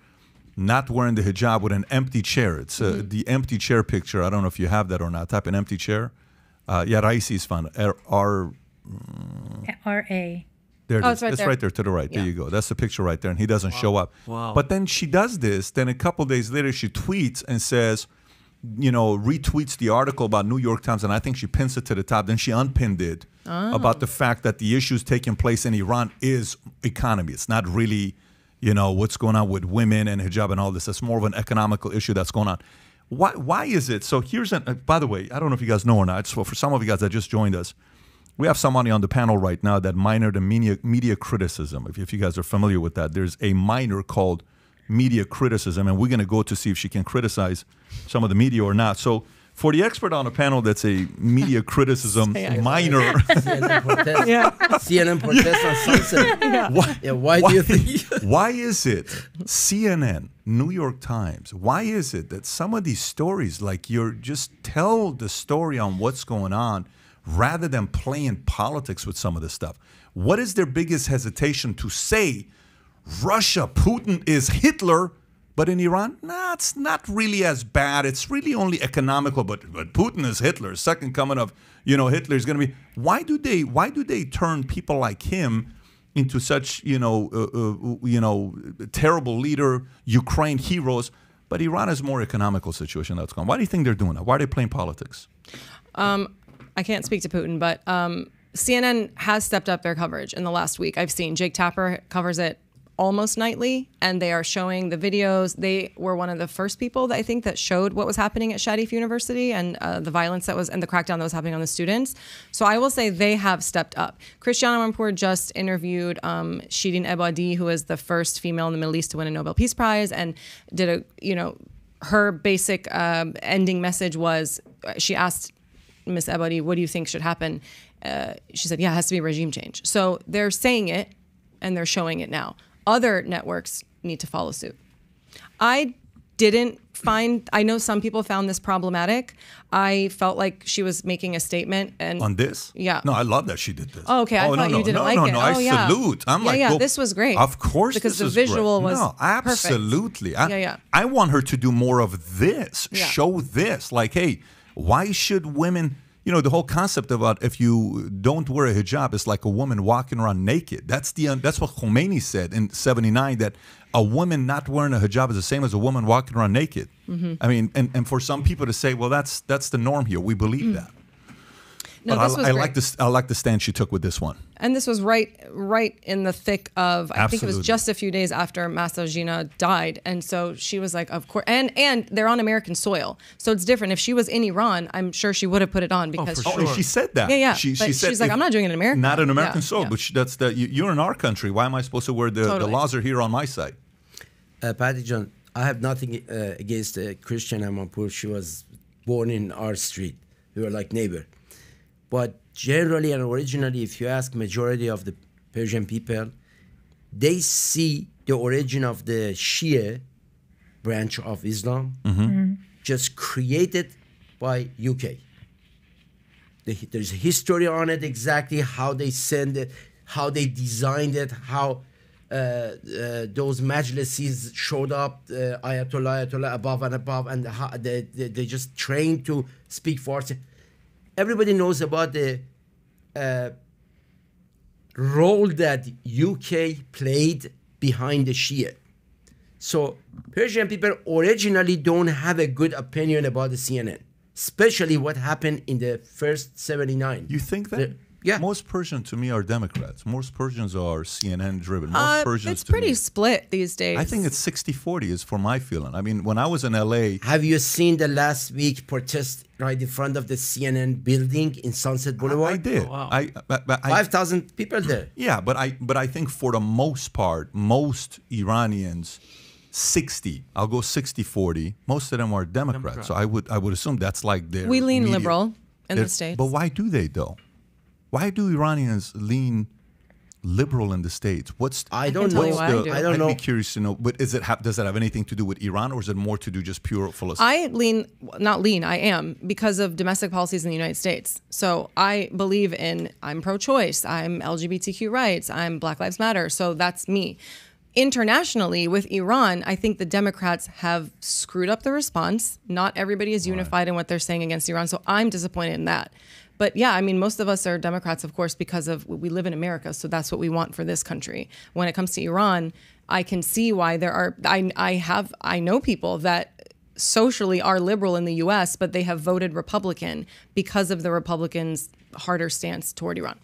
not wearing the hijab with an empty chair. It's the empty chair picture. I don't know if you have that or not. Type an empty chair. Yeah, Raisi is fun. R-A. There it is. It's right there to the right. Yeah. There you go. That's the picture right there. And he doesn't show up. Wow. But then she does this. Then a couple of days later, she tweets and says, you know, retweets the article about New York Times. And I think she pins it to the top. Then she unpinned it about the fact that the issues taking place in Iran is economy. It's not really, you know, what's going on with women and hijab and all this. That's more of an economical issue that's going on. Why is it? So here's an, by the way, I don't know if you guys know or not. So for some of you guys that just joined us, we have somebody on the panel right now that minored in media criticism. If you guys are familiar with that, there's a minor called media criticism, and we're going to go to see if she can criticize some of the media or not. So for the expert on a panel that's a media criticism minor. CNN protest. Yeah. CNN protest on Sunset. Yeah. Why do you think? Why is it CNN, New York Times, why is it that some of these stories, like you're just tell the story on what's going on rather than playing politics with some of this stuff? What is their biggest hesitation to say Russia, Putin is Hitler? But in Iran, nah, it's not really as bad. It's really only economical. But Putin is Hitler. Second coming of, you know, Hitler is going to be. Why do they turn people like him into such, you know, terrible leader, Ukraine heroes? But Iran is more economical situation that's gone. Why do you think they're doing that? Why are they playing politics? I can't speak to Putin, but CNN has stepped up their coverage in the last week. I've seen Jake Tapper covers it almost nightly, and they are showing the videos. They were one of the first people that I think that showed what was happening at Sharif University and the violence that was and the crackdown that was happening on the students. So I will say they have stepped up. Christiane Amanpour just interviewed Shirin Ebadi, who is the first female in the Middle East to win a Nobel Peace Prize, and did a, you know, her basic ending message was, she asked Miss Ebadi, what do you think should happen? She said, yeah, it has to be regime change. So they're saying it and they're showing it now. Other networks need to follow suit. I didn't find, I know some people found this problematic. I felt like she was making a statement. And on this? Yeah. No, I love that she did this. Oh, okay. I thought you didn't like it. No, I salute. I'm like, yeah, this was great. Of course, because this the visual was perfect. Absolutely. I want her to do more of this. Yeah. Show this. Like, hey, why should women? You know, the whole concept about if you don't wear a hijab, it's like a woman walking around naked. That's the that's what Khomeini said in '79, that a woman not wearing a hijab is the same as a woman walking around naked. Mm-hmm. I mean, and for some people to say, well, that's the norm here. We believe that. No, but I like the stand she took with this one. And this was right in the thick of, I think it was just a few days after Mahsa Amini died. And so she was like, of course, and they're on American soil. So it's different. If she was in Iran, I'm sure she would have put it on because she said that. Yeah, yeah. She said, she's like, I'm not doing it in America. Not in American soil, but that's the, you're in our country. Why am I supposed to wear the, the laws are here on my side? Patty John, I have nothing against Christiane Amanpour. She was born in our street. We were like neighbor. But generally and originally, if you ask majority of the Persian people, they see the origin of the Shia branch of Islam just created by UK. There's a history on it, exactly how they send it, how they designed it, how those majlises showed up, Ayatollah above and above, and how they just trained to speak Farsi. Everybody knows about the role that UK played behind the Shia. So Persian people originally don't have a good opinion about the CNN, especially what happened in the first '79. You think that? Yeah. Most Persians to me are Democrats. Most Persians are CNN driven. Most Persians it's pretty split these days. I think it's 60-40 is for my feeling. I mean, when I was in LA. Have you seen the last week protest right in front of the CNN building in Sunset Boulevard? I did. Oh, wow. 5,000 people there. Yeah, but I think for the most part, most Iranians, 60, I'll go 60-40. Most of them are Democrats. So I would assume that's like their we lean media. Liberal in the States. But why do they though? Why do Iranians lean liberal in the States? I don't know. I'd be curious to know. But is it does that have anything to do with Iran, or is it more to do just pure philosophy? I am because of domestic policies in the United States. So I believe in I'm pro-choice. I'm LGBTQ rights. I'm Black Lives Matter. So that's me. Internationally, with Iran, I think the Democrats have screwed up the response. Not everybody is unified in what they're saying against Iran. So I'm disappointed in that. But yeah, I mean, most of us are Democrats, of course, because of we live in America, so that's what we want for this country. When it comes to Iran, I can see why there are, I know people that socially are liberal in the US, but they have voted Republican because of the Republicans' harder stance toward Iran.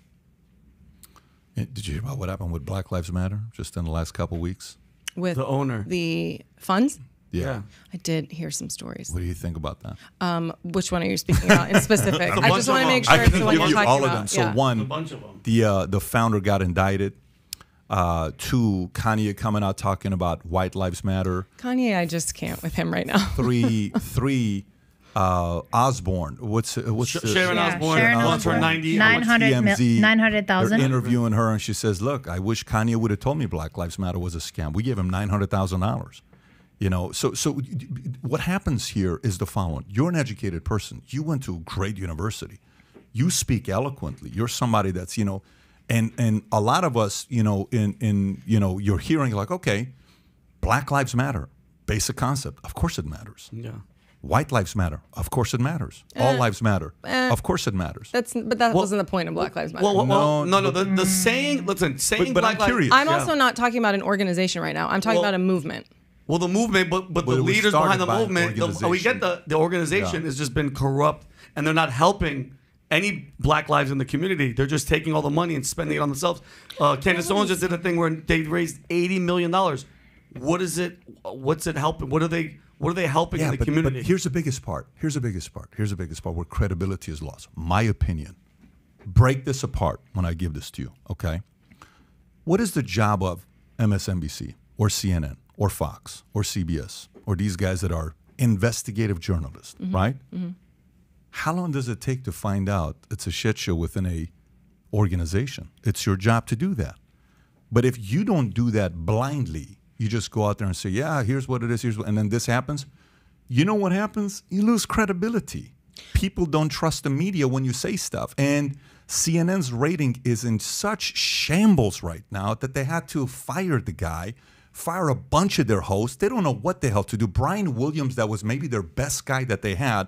Did you hear about what happened with Black Lives Matter just in the last couple of weeks? With the owner. The funds? Yeah. I did hear some stories. What do you think about that? Which one are you speaking about in specific? I just want to make sure it's the one you're talking about. All of them. So one, a bunch of them. The founder got indicted. Two, Kanye coming out talking about White Lives Matter. Kanye, I just can't with him right now. Three. Osborne, what's Sharon Osborne? Sharon Osborne, 900,000. They're interviewing her, and she says, "Look, I wish Kanye would have told me Black Lives Matter was a scam. We gave him $900,000." You know, so what happens here is the following. You're an educated person. You went to a great university. You speak eloquently. You're somebody that's, you know, and a lot of us, you know, you're hearing like, okay, Black Lives Matter, basic concept. Of course it matters. Yeah. White Lives Matter. Of course it matters. All lives matter. Of course it matters. But that wasn't the point of Black Lives Matter. No, the saying, listen, saying Black Lives Matter. I'm also not talking about an organization right now. I'm talking about a movement. Well, the movement, but the leaders behind the movement, we get the organization has just been corrupt, and they're not helping any Black lives in the community. They're just taking all the money and spending it on themselves. Candace Owens just did a thing where they raised $80 million. What is it? What's it helping? What are they helping in the community? But here's the biggest part. Where credibility is lost. My opinion. Break this apart when I give this to you. Okay. What is the job of MSNBC or CNN? Or Fox, or CBS, or these guys that are investigative journalists, right? How long does it take to find out it's a shit show within a organization? It's your job to do that. But if you don't do that blindly, You just go out there and say, yeah, here's what it is, here's what, and then this happens. You know what happens? You lose credibility. People don't trust the media when you say stuff. And CNN's rating is in such shambles right now that they had to fire the guy, fire a bunch of their hosts. They don't know what the hell to do. Brian Williams, that was maybe their best guy that they had,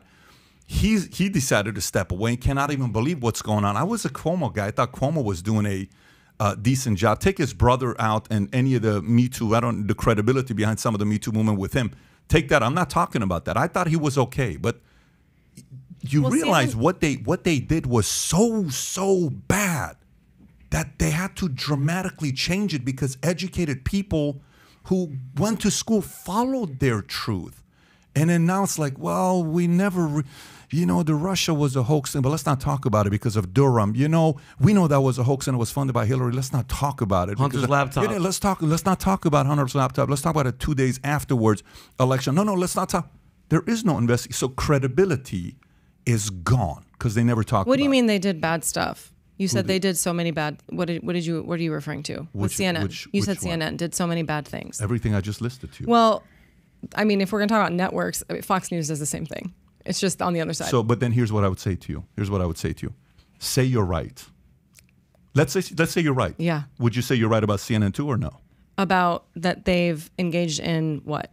he decided to step away and cannot even believe what's going on. I was a Cuomo guy. I thought Cuomo was doing a decent job. Take his brother out and any of the Me Too, the credibility behind some of the Me Too movement with him. Take that. I'm not talking about that. I thought he was okay, but you realize what they did was so bad that they had to dramatically change it because educated people who went to school followed their truth. And then now it's like, well, we never, you know, the Russia was a hoax thing, but let's not talk about it because of Durham. You know, we know that was a hoax and it was funded by Hillary. Let's not talk about it. Hunter's laptop. Yeah, let's not talk about Hunter's laptop. Let's talk about it 2 days afterwards election. No, let's not talk. There is no investigation. So credibility is gone because they never talked about it. What do you mean they did bad stuff? You said they did so many bad. What are you referring to? With CNN. You said CNN did so many bad things. Everything I just listed to you. Well, I mean, if we're going to talk about networks, I mean, Fox News does the same thing. It's just on the other side. So, but then here's what I would say to you. Here's what I would say to you. Say you're right. Let's say you're right. Yeah. Would you say you're right about CNN too or no? About that they've engaged in what?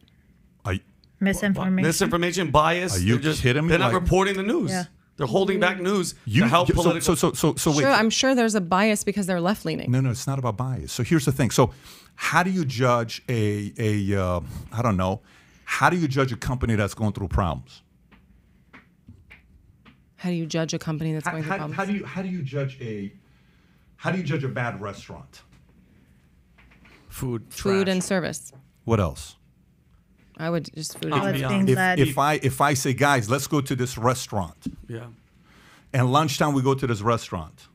Misinformation. Misinformation, bias. Are you kidding me? They're not reporting the news. Yeah. They're holding back news to help political... So wait. Sure, I'm sure there's a bias because they're left-leaning. No, it's not about bias. So here's the thing. So how do you judge I don't know, how do you judge a company that's going through problems? How do you judge a company that's going through problems? How do you judge a bad restaurant? Food, trash. Food and service. What else? I would just food and if I say, guys, let's go to this restaurant. Yeah. And lunchtime we go to this restaurant.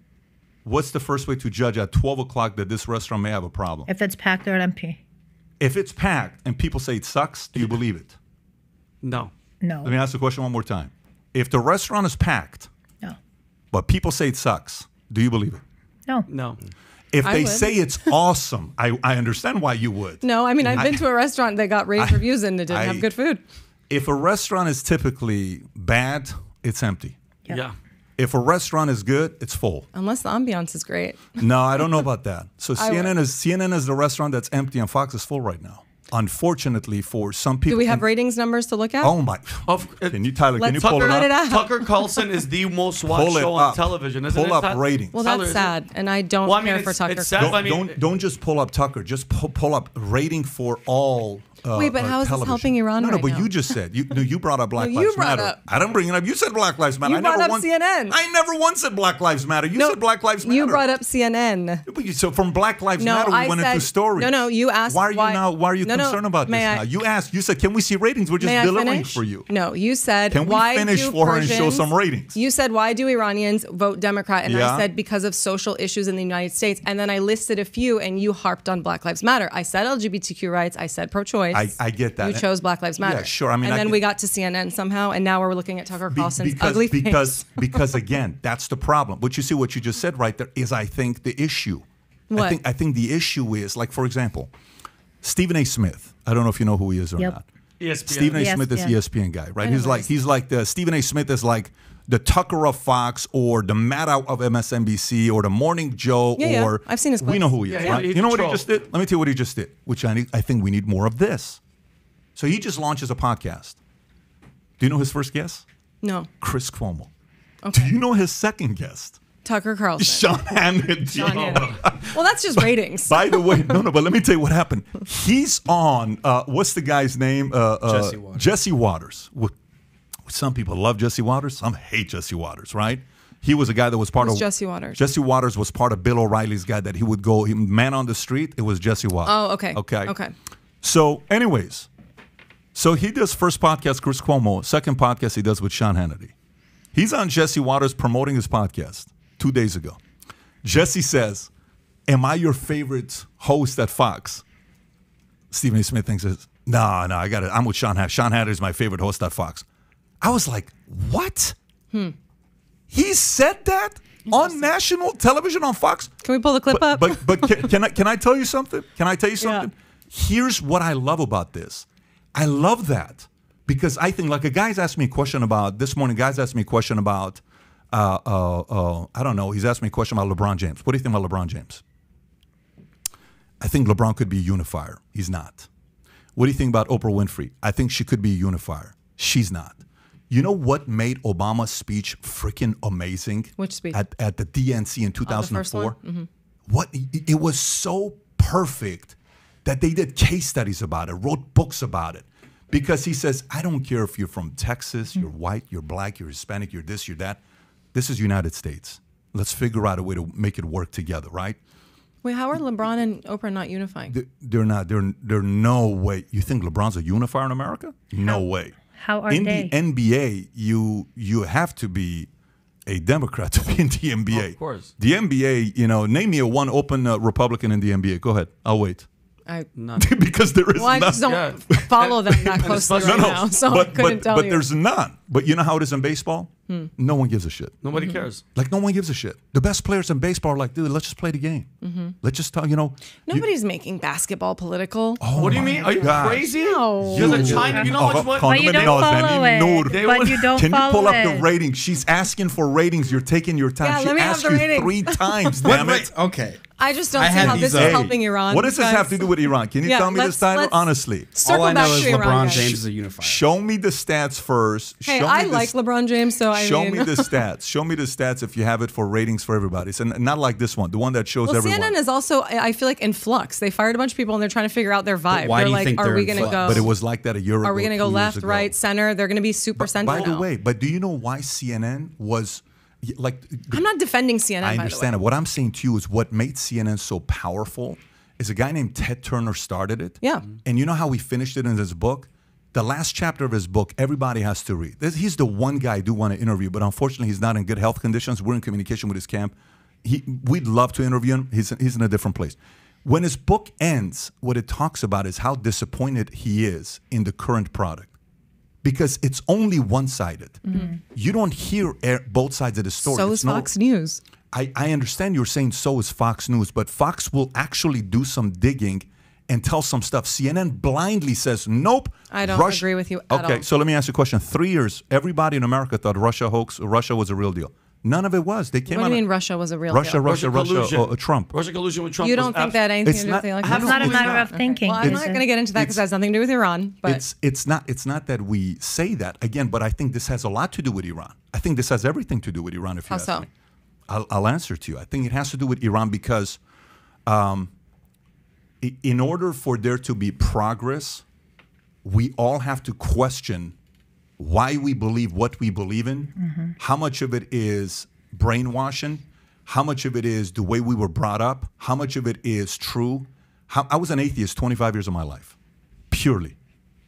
What's the first way to judge at 12 o'clock that this restaurant may have a problem? If it's packed or at MP. If it's packed and people say it sucks, do you believe it? No. No. Let me ask the question one more time. If the restaurant is packed, no. But people say it sucks, do you believe it? No. No. If they say it's awesome, I understand why you would. No, I mean, I've been to a restaurant that got rave reviews and it didn't have good food. If a restaurant is typically bad, it's empty. Yep. Yeah. If a restaurant is good, it's full. Unless the ambiance is great. No, I don't know about that. So CNN is the restaurant that's empty and Fox is full right now. Unfortunately for some people. Do we have ratings numbers to look at? Oh my. Can you, Tyler, can you pull it up? Tucker Carlson is the most watched show on television, isn't it? Pull up ratings. Well, that's sad, and I don't care for Tucker. Don't just pull up Tucker. Just pull up rating for all television. Wait, but how is this helping Iran right now? No, but you just said. You brought up Black Lives Matter. I didn't bring it up. You said Black Lives Matter. You brought up CNN. I never once said Black Lives Matter. You said Black Lives Matter. You brought up CNN. So from Black Lives Matter, we went into stories. No, you asked why are you concerned about this now? You asked, you said, can we see ratings? We're just delivering for you. No, you said, can we finish for her and show some ratings? You said, why do Iranians vote Democrat? And I said, because of social issues in the United States. And then I listed a few and you harped on Black Lives Matter. I said LGBTQ rights. I said pro-choice. I get that. You chose Black Lives Matter. Yeah, sure. I mean, and then we got to CNN somehow. And now we're looking at Tucker Carlson's ugly face. Because again, that's the problem. But you see what you just said right there is, I think, the issue. What? I think the issue is, like, for example, Stephen A. Smith. I don't know if you know who he is or not. ESPN. Stephen A. Smith is ESPN guy, right? He's like the Stephen A. Smith is like the Tucker of Fox or the Matt out of MSNBC or the Morning Joe or I've seen his clip. We know who he is, right? You know what he just did? Let me tell you what he just did, which I think we need more of this. So he just launches a podcast. Do you know his first guest? No. Chris Cuomo. Okay. Do you know his second guest? Tucker Carlson. Sean Hannity. Well, that's just ratings. By the way, but let me tell you what happened. He's on, what's the guy's name? Jesse Waters. Jesse Waters. Some people love Jesse Waters. Some hate Jesse Waters, right? He was a guy that was part of Jesse Waters. Jesse Waters was part of Bill O'Reilly's guy that he would go, man on the street, it was Jesse Waters. Oh, okay. Okay. Okay. So anyways, so he does first podcast, Chris Cuomo. Second podcast he does with Sean Hannity. He's on Jesse Waters promoting his podcast. 2 days ago. Jesse says, am I your favorite host at Fox? Stephen A. Smith thinks, no, I got it. I'm with Sean Hannity. Sean Hannity is my favorite host at Fox. I was like, what? He said that on national television on Fox? Can we pull the clip up? But can I tell you something? Can I tell you something? Here's what I love about this. I love that because I think, like, this morning, guys asked me a question about, I don't know, he's asked me a question about LeBron James. What do you think about LeBron James? I think LeBron could be a unifier. He's not. What do you think about Oprah Winfrey? I think she could be a unifier. She's not. You know what made Obama's speech freaking amazing? Which speech? At the DNC in 2004. Oh, the first one? Mm-hmm. It was so perfect that they did case studies about it, wrote books about it. Because he says, I don't care if you're from Texas, you're white, you're black, you're Hispanic, you're this, you're that. This is United States. Let's figure out a way to make it work together, right? Wait, how are LeBron and Oprah not unifying? They're not. They're no way. You think LeBron's a unifier in America? No way. How are they? In the NBA, you have to be a Democrat to be in the NBA. Oh, of course. The NBA, you know, name me a one open Republican in the NBA. Go ahead. I'll wait. Because there is none. I just don't follow them that closely right now, so I couldn't tell you. But there's none. But you know how it is in baseball? No one gives a shit. Nobody cares. Like, no one gives a shit. The best players in baseball are like, dude, let's just play the game. Let's just talk, you know. Nobody's making basketball political. Oh, what do you mean? Are you crazy? No. You're the China. You know what? But you don't follow it. But you don't follow it. Can you pull up the ratings? She's asking for ratings. You're taking your time. She asked you 3 times. Damn it. Okay. I just don't see how this is helping Iran. What does this have to do with Iran? Can you tell me this, Tyler? Honestly. All I know is LeBron James is a unifier. Show me the stats first. Hey, I like LeBron James, so I mean. Show me the stats. Show me the stats if you have it for ratings for everybody. So not like this one, the one that shows everyone. Well, CNN is also, I feel like, in flux. They fired a bunch of people, and they're trying to figure out their vibe. Why do you think they're in flux? But it was like that a year ago. Are we going to go left, right, center? They're going to be super center now. By the way, but do you know why CNN was... Like, I'm not defending CNN. I understand it. What I'm saying to you is what made CNN so powerful is a guy named Ted Turner started it. Yeah. And you know how he finished it in his book? The last chapter of his book, everybody has to read. He's the one guy I do want to interview, but unfortunately, he's not in good health conditions. We're in communication with his camp. We'd love to interview him. He's in a different place. When his book ends, what it talks about is how disappointed he is in the current product. Because it's only one-sided. You don't hear both sides of the story. So is Fox News. I understand you're saying so is Fox News, but Fox will actually do some digging and tell some stuff. CNN blindly says, nope. I don't agree with you at all. Okay, so let me ask you a question. 3 years, everybody in America thought Russia hoax, Russia was a real deal. None of it was. They came out. What do you mean Russia was a real deal? Russia, Trump. Russia collusion with Trump. You don't think that anything to do with the election? It's not a matter of thinking. Well, I'm not going to get into that because it has nothing to do with Iran. But it's not that we say that again. But I think this has a lot to do with Iran. I think this has everything to do with Iran. If you ask me, I'll answer to you. I think it has to do with Iran because, in order for there to be progress, we all have to question why we believe what we believe in, how much of it is brainwashing, how much of it is the way we were brought up, how much of it is true. I was an atheist 25 years of my life, purely.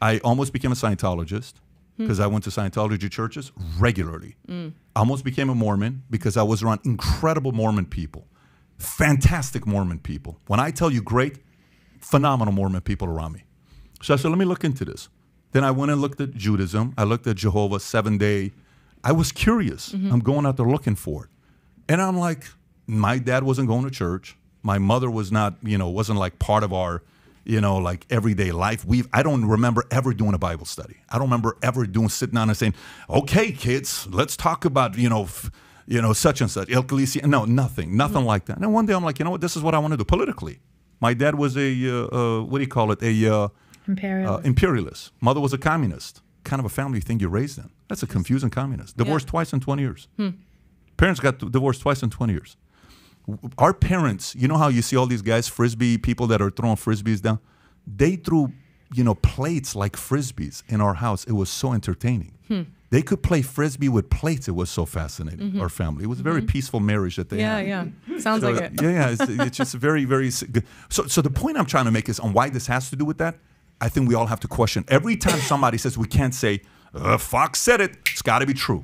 I almost became a Scientologist because I went to Scientology churches regularly. I almost became a Mormon because I was around incredible Mormon people, fantastic Mormon people. When I tell you great, phenomenal Mormon people around me. So I said, let me look into this. Then I went and looked at Judaism. I looked at Jehovah, 7 Day. I was curious. I'm going out there looking for it. And I'm like, my dad wasn't going to church. My mother was not, you know, wasn't like part of our, you know, like everyday life. I don't remember ever doing a Bible study. I don't remember ever sitting down and saying, okay, kids, let's talk about, you know, such and such. El Khaleesi. No, nothing like that. And then one day I'm like, you know what, this is what I want to do politically. My dad was a, what do you call it, a... imperialist. Mother was a communist. Kind of a family you think you raised in. That's a confusing communist. Divorced twice in 20 years. Parents got divorced twice in 20 years. Our parents, you know how you see all these guys, Frisbee people that are throwing Frisbees down? They threw, you know, plates like Frisbees in our house. It was so entertaining. They could play Frisbee with plates. It was so fascinating, our family. It was a very peaceful marriage that they had. Sounds so, like it. It's just very, very good. So the point I'm trying to make is on why this has to do with that. I think we all have to question. Every time somebody says we can't say, Fox said it, it's got to be true.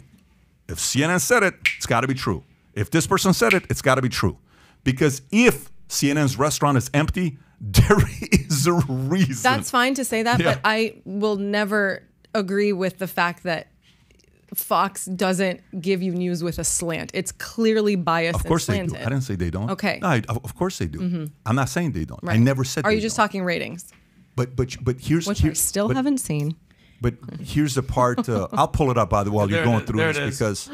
If CNN said it, it's got to be true. If this person said it, it's got to be true. Because if CNN's restaurant is empty, there is a reason. That's fine to say that, but I will never agree with the fact that Fox doesn't give you news with a slant. It's clearly biased. Of course they do. I didn't say they don't. Okay. No, of course they do. I'm not saying they don't. Right. I never said they don't. Are you just talking ratings? But here's which here, I still but, haven't seen. But here's the part. I'll pull it up by the while you're going through this because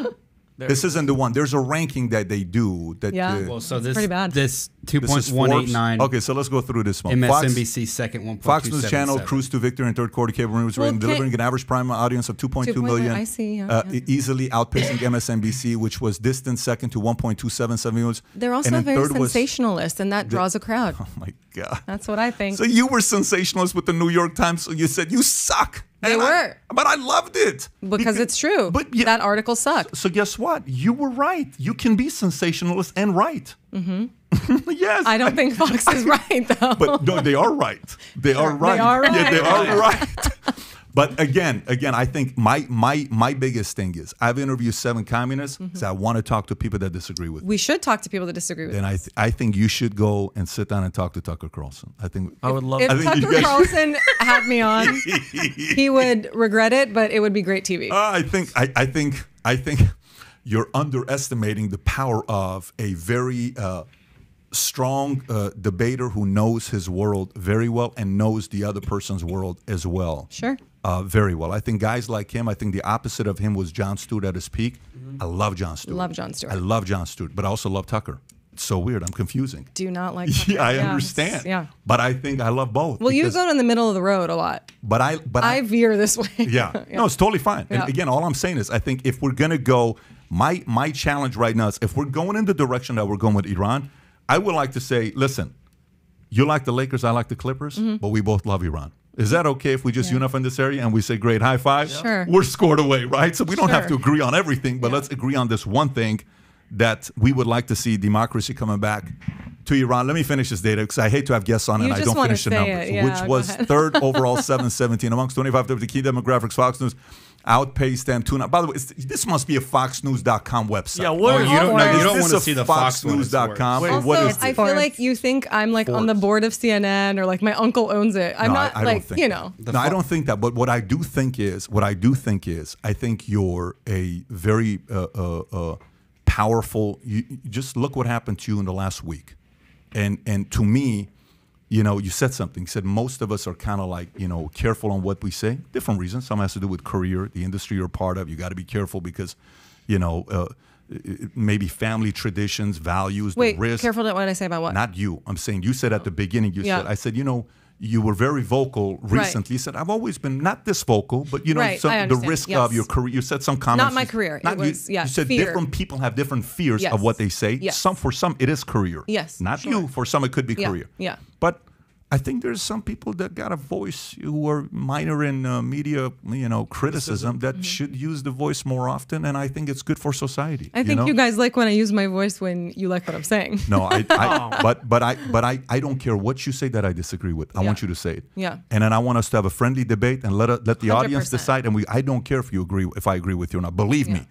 this isn't the one. There's a ranking that they do. That, yeah. Well, so this pretty bad. This 2.189. Okay, so let's go through this one. MSNBC second 1.277. Fox News Channel cruise to victory in third quarter cable news rating, delivering an average prime audience of 2.2 million. I see. Yeah, yeah. Easily outpacing MSNBC, which was distant second to 1.277 million. They're also very sensationalist, and that draws a crowd. Oh my God. That's what I think. So you were sensationalist with the New York Times. So you said you suck. They were. But I loved it. Because it's true. But yeah, that article sucked. So guess what? You were right. You can be sensationalist and right. Mm-hmm. Yes. I don't think Fox is right, though. But no, they are right. They are right. They are right. Yeah, they are right. But again, I think my biggest thing is I've interviewed 7 communists. Mm-hmm. So I want to talk to people that disagree with me. We should talk to people that disagree with me. And I think you should go and sit down and talk to Tucker Carlson. I think I would love. If Tucker Carlson had me on, he would regret it, but it would be great TV. I think you're underestimating the power of a very strong debater who knows his world very well and knows the other person's world as well. Sure. Very well. I think guys like him, I think the opposite of him was Jon Stewart at his peak. Mm-hmm. I love Jon Stewart. Love Jon Stewart. I love Jon Stewart, but I also love Tucker. It's so weird. I'm confusing. Do not like Tucker. Yeah, I understand. Yeah. But I think I love both. Well, you go in the middle of the road a lot. But I veer this way. Yeah. No, it's totally fine. Yeah. And again, all I'm saying is I think if we're going to go, my challenge right now is if we're going in the direction that we're going with Iran, I would like to say, listen, you like the Lakers, I like the Clippers, mm-hmm. but we both love Iran. Is that okay if we just unify in this area and we say great high five? Yeah. Sure. We're scored away, right? So we don't have to agree on everything, but let's agree on this one thing that we would like to see democracy coming back to Iran. Let me finish this data because I hate to have guests on and I don't finish the numbers, which was 3rd overall, 717 amongst 25 of the key demographics. Fox News outpaced them 2-0. By the way, this must be a foxnews.com website. Yeah, what? Oh, you don't want to see the foxnews.com. What is this? I feel like you think I'm like on the board of CNN or like my uncle owns it. I'm not like, you know. No, I don't think that. But what I do think is, I think you're a very powerful. You just look what happened to you in the last week, and to me. You know, you said something. You said most of us are kind of like, you know, careful on what we say. Different reasons. Some has to do with career, the industry you're a part of. You got to be careful because, you know, maybe family traditions, values, the risk. Wait, careful what I say about what? Not you. I'm saying you said at the beginning, you said, I said, you know, you were very vocal recently. You said, I've always been not this vocal, but, you know, the risk of your career. You said some comments. Not my career. Not, it was, you said fear. Different people have different fears of what they say. Yes. For some, it is career. Yes. Not you. For some, it could be career. Yeah. But I think there's some people that got a voice who are minor in media, you know, criticism that should use the voice more often, and I think it's good for society. I think you guys like when I use my voice when you like what I'm saying. No, I don't care what you say that I disagree with. I want you to say it. Yeah. And then I want us to have a friendly debate and let the 100%. Audience decide. And I don't care if you agree, if I agree with you or not. Believe me,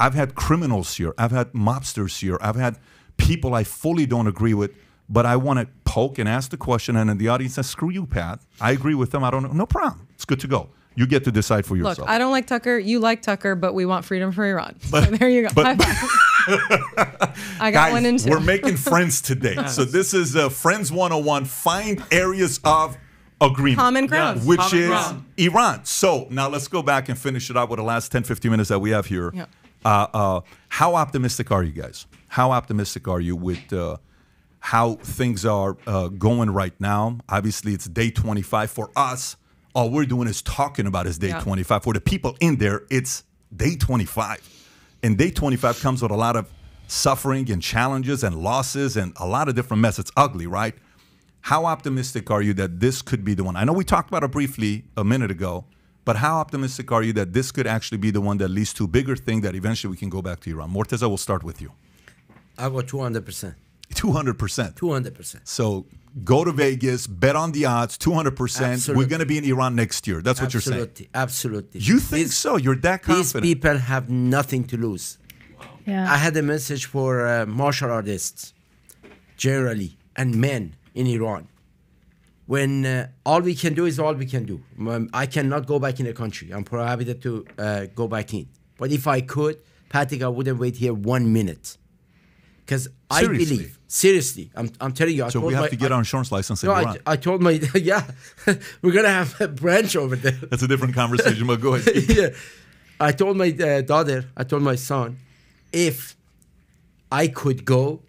I've had criminals here. I've had mobsters here. I've had people I fully don't agree with. But I want to poke and ask the question, and then the audience says, screw you, Pat. I agree with them. I don't know. No problem. It's good to go. You get to decide for yourself. Look, I don't like Tucker. You like Tucker, but we want freedom for Iran. But, so there you go. But, I got guys, one in two. We're making friends today. Yes. So this is Friends 101. Find areas of agreement. Common ground. Yes. Which common is ground. Iran. So now let's go back and finish it up with the last 10, 15 minutes that we have here. Yeah. How optimistic are you guys? How optimistic are you with... how things are going right now. Obviously, it's day 25 for us. All we're doing is talking about is day 25. For the people in there, it's day 25. And day 25 comes with a lot of suffering and challenges and losses and a lot of different messes. It's ugly, right? How optimistic are you that this could be the one? I know we talked about it briefly a minute ago, but how optimistic are you that this could actually be the one that leads to a bigger thing that eventually we can go back to Iran? Morteza, we'll start with you. I go 200%. 200%. 200%. So go to Vegas, bet on the odds, 200%. Absolutely. We're going to be in Iran next year. That's what you're saying. Absolutely. You think so? You're that confident? These people have nothing to lose. Wow. Yeah. I had a message for martial artists, generally, and men in Iran. When all we can do is all we can do. I cannot go back in the country. I'm prohibited to go back in. But if I could, Patrick, I wouldn't wait here 1 minute. Because I believe, seriously, I'm telling you. So we have to get our insurance license in Iran. I told my, yeah, we're going to have a branch over there. That's a different conversation, but go ahead. Yeah. I told my daughter, I told my son, if I could go,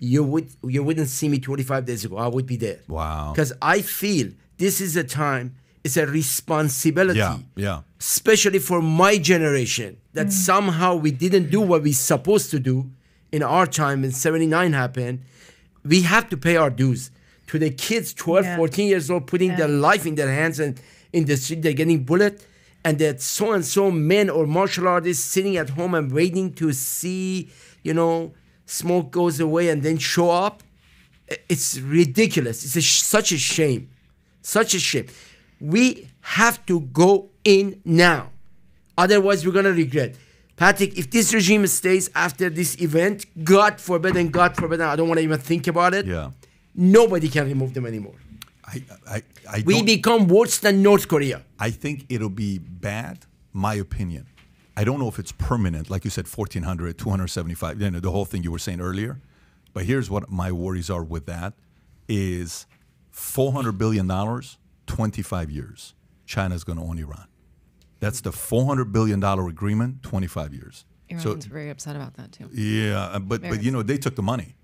you wouldn't see me 25 days ago. I would be there. Wow. Because I feel this is a time, it's a responsibility. Yeah, yeah. Especially for my generation, that somehow we didn't do what we're supposed to do in our time, in '79 happened. We have to pay our dues to the kids 12, yeah. 14 years old, putting their life in their hands and in the street, they're getting bullet. And that so-and-so men or martial artists sitting at home and waiting to see, you know, smoke goes away and then show up. It's ridiculous. It's such a shame. Such a shame. We have to go in now. Otherwise, we're going to regret. Patrick, if this regime stays after this event, God forbid, I don't want to even think about it. Yeah. Nobody can remove them anymore. We become worse than North Korea. I think it'll be bad, my opinion. I don't know if it's permanent, like you said, 1,400, 275, you know, the whole thing you were saying earlier. But here's what my worries are with that is $400 billion, 25 years. China's going to own Iran. That's the $400 billion agreement, 25 years. Iran's very upset about that, too. Yeah, but you know, they took the money.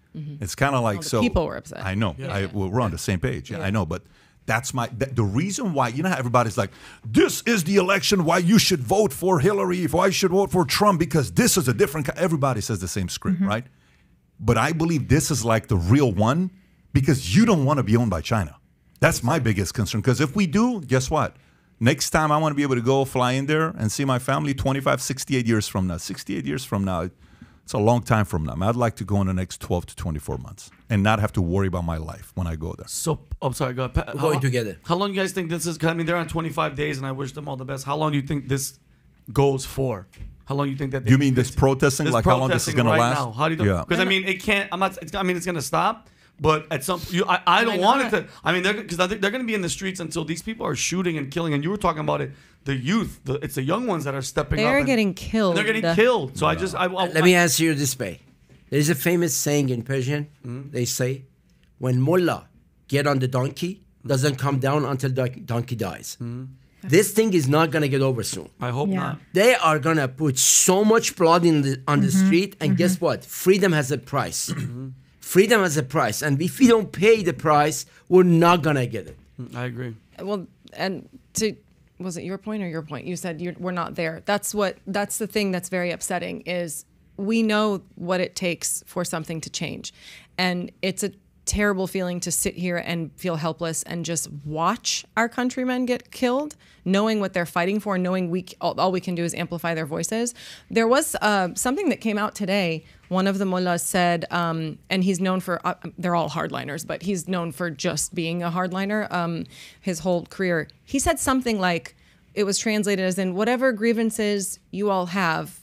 It's kind of like people were upset. I know. Yeah. Well, we're on the same page. Yeah, I know. But that's the reason why, you know how everybody's like, this is the election why you should vote for Hillary, why you should vote for Trump, because this is a different, everybody says the same script, right? But I believe this is like the real one because you don't want to be owned by China. That's my biggest concern. Because if we do, guess what? Next time I want to be able to go fly in there and see my family 25, 68 years from now. 68 years from now. It's a long time from now. I'd like to go in the next 12 to 24 months and not have to worry about my life when I go there. So, I'm sorry, go ahead. We're going together. How long do you guys think this is? I mean, they're on 25 days, and I wish them all the best. How long do you think this goes for? How long do you think that? You mean this protesting? Like how long this is going to last? How do you? Because I mean, it can't. I'm not. I mean, it's going to stop. But at some, I don't want it to. I mean, because I think they're going to be in the streets until these people are shooting and killing. And you were talking about it, the youth. It's the young ones that are stepping up. They're getting killed. They're getting killed. So no. Let me answer you this way. There is a famous saying in Persian. They say, when mullah get on the donkey, doesn't come down until the donkey dies. This thing is not going to get over soon. I hope not. They are going to put so much blood in on the street. And guess what? Freedom has a price. Freedom has a price, and if we don't pay the price, we're not gonna get it. I agree. Well, and was it your point or your point? You said we're not there. That's the thing that's very upsetting is we know what it takes for something to change, and it's a terrible feeling to sit here and feel helpless and just watch our countrymen get killed, knowing what they're fighting for, knowing all we can do is amplify their voices. There was something that came out today. One of the mullahs said, and he's known for, they're all hardliners, but he's known for just being a hardliner his whole career. He said something like, it was translated as in, whatever grievances you all have,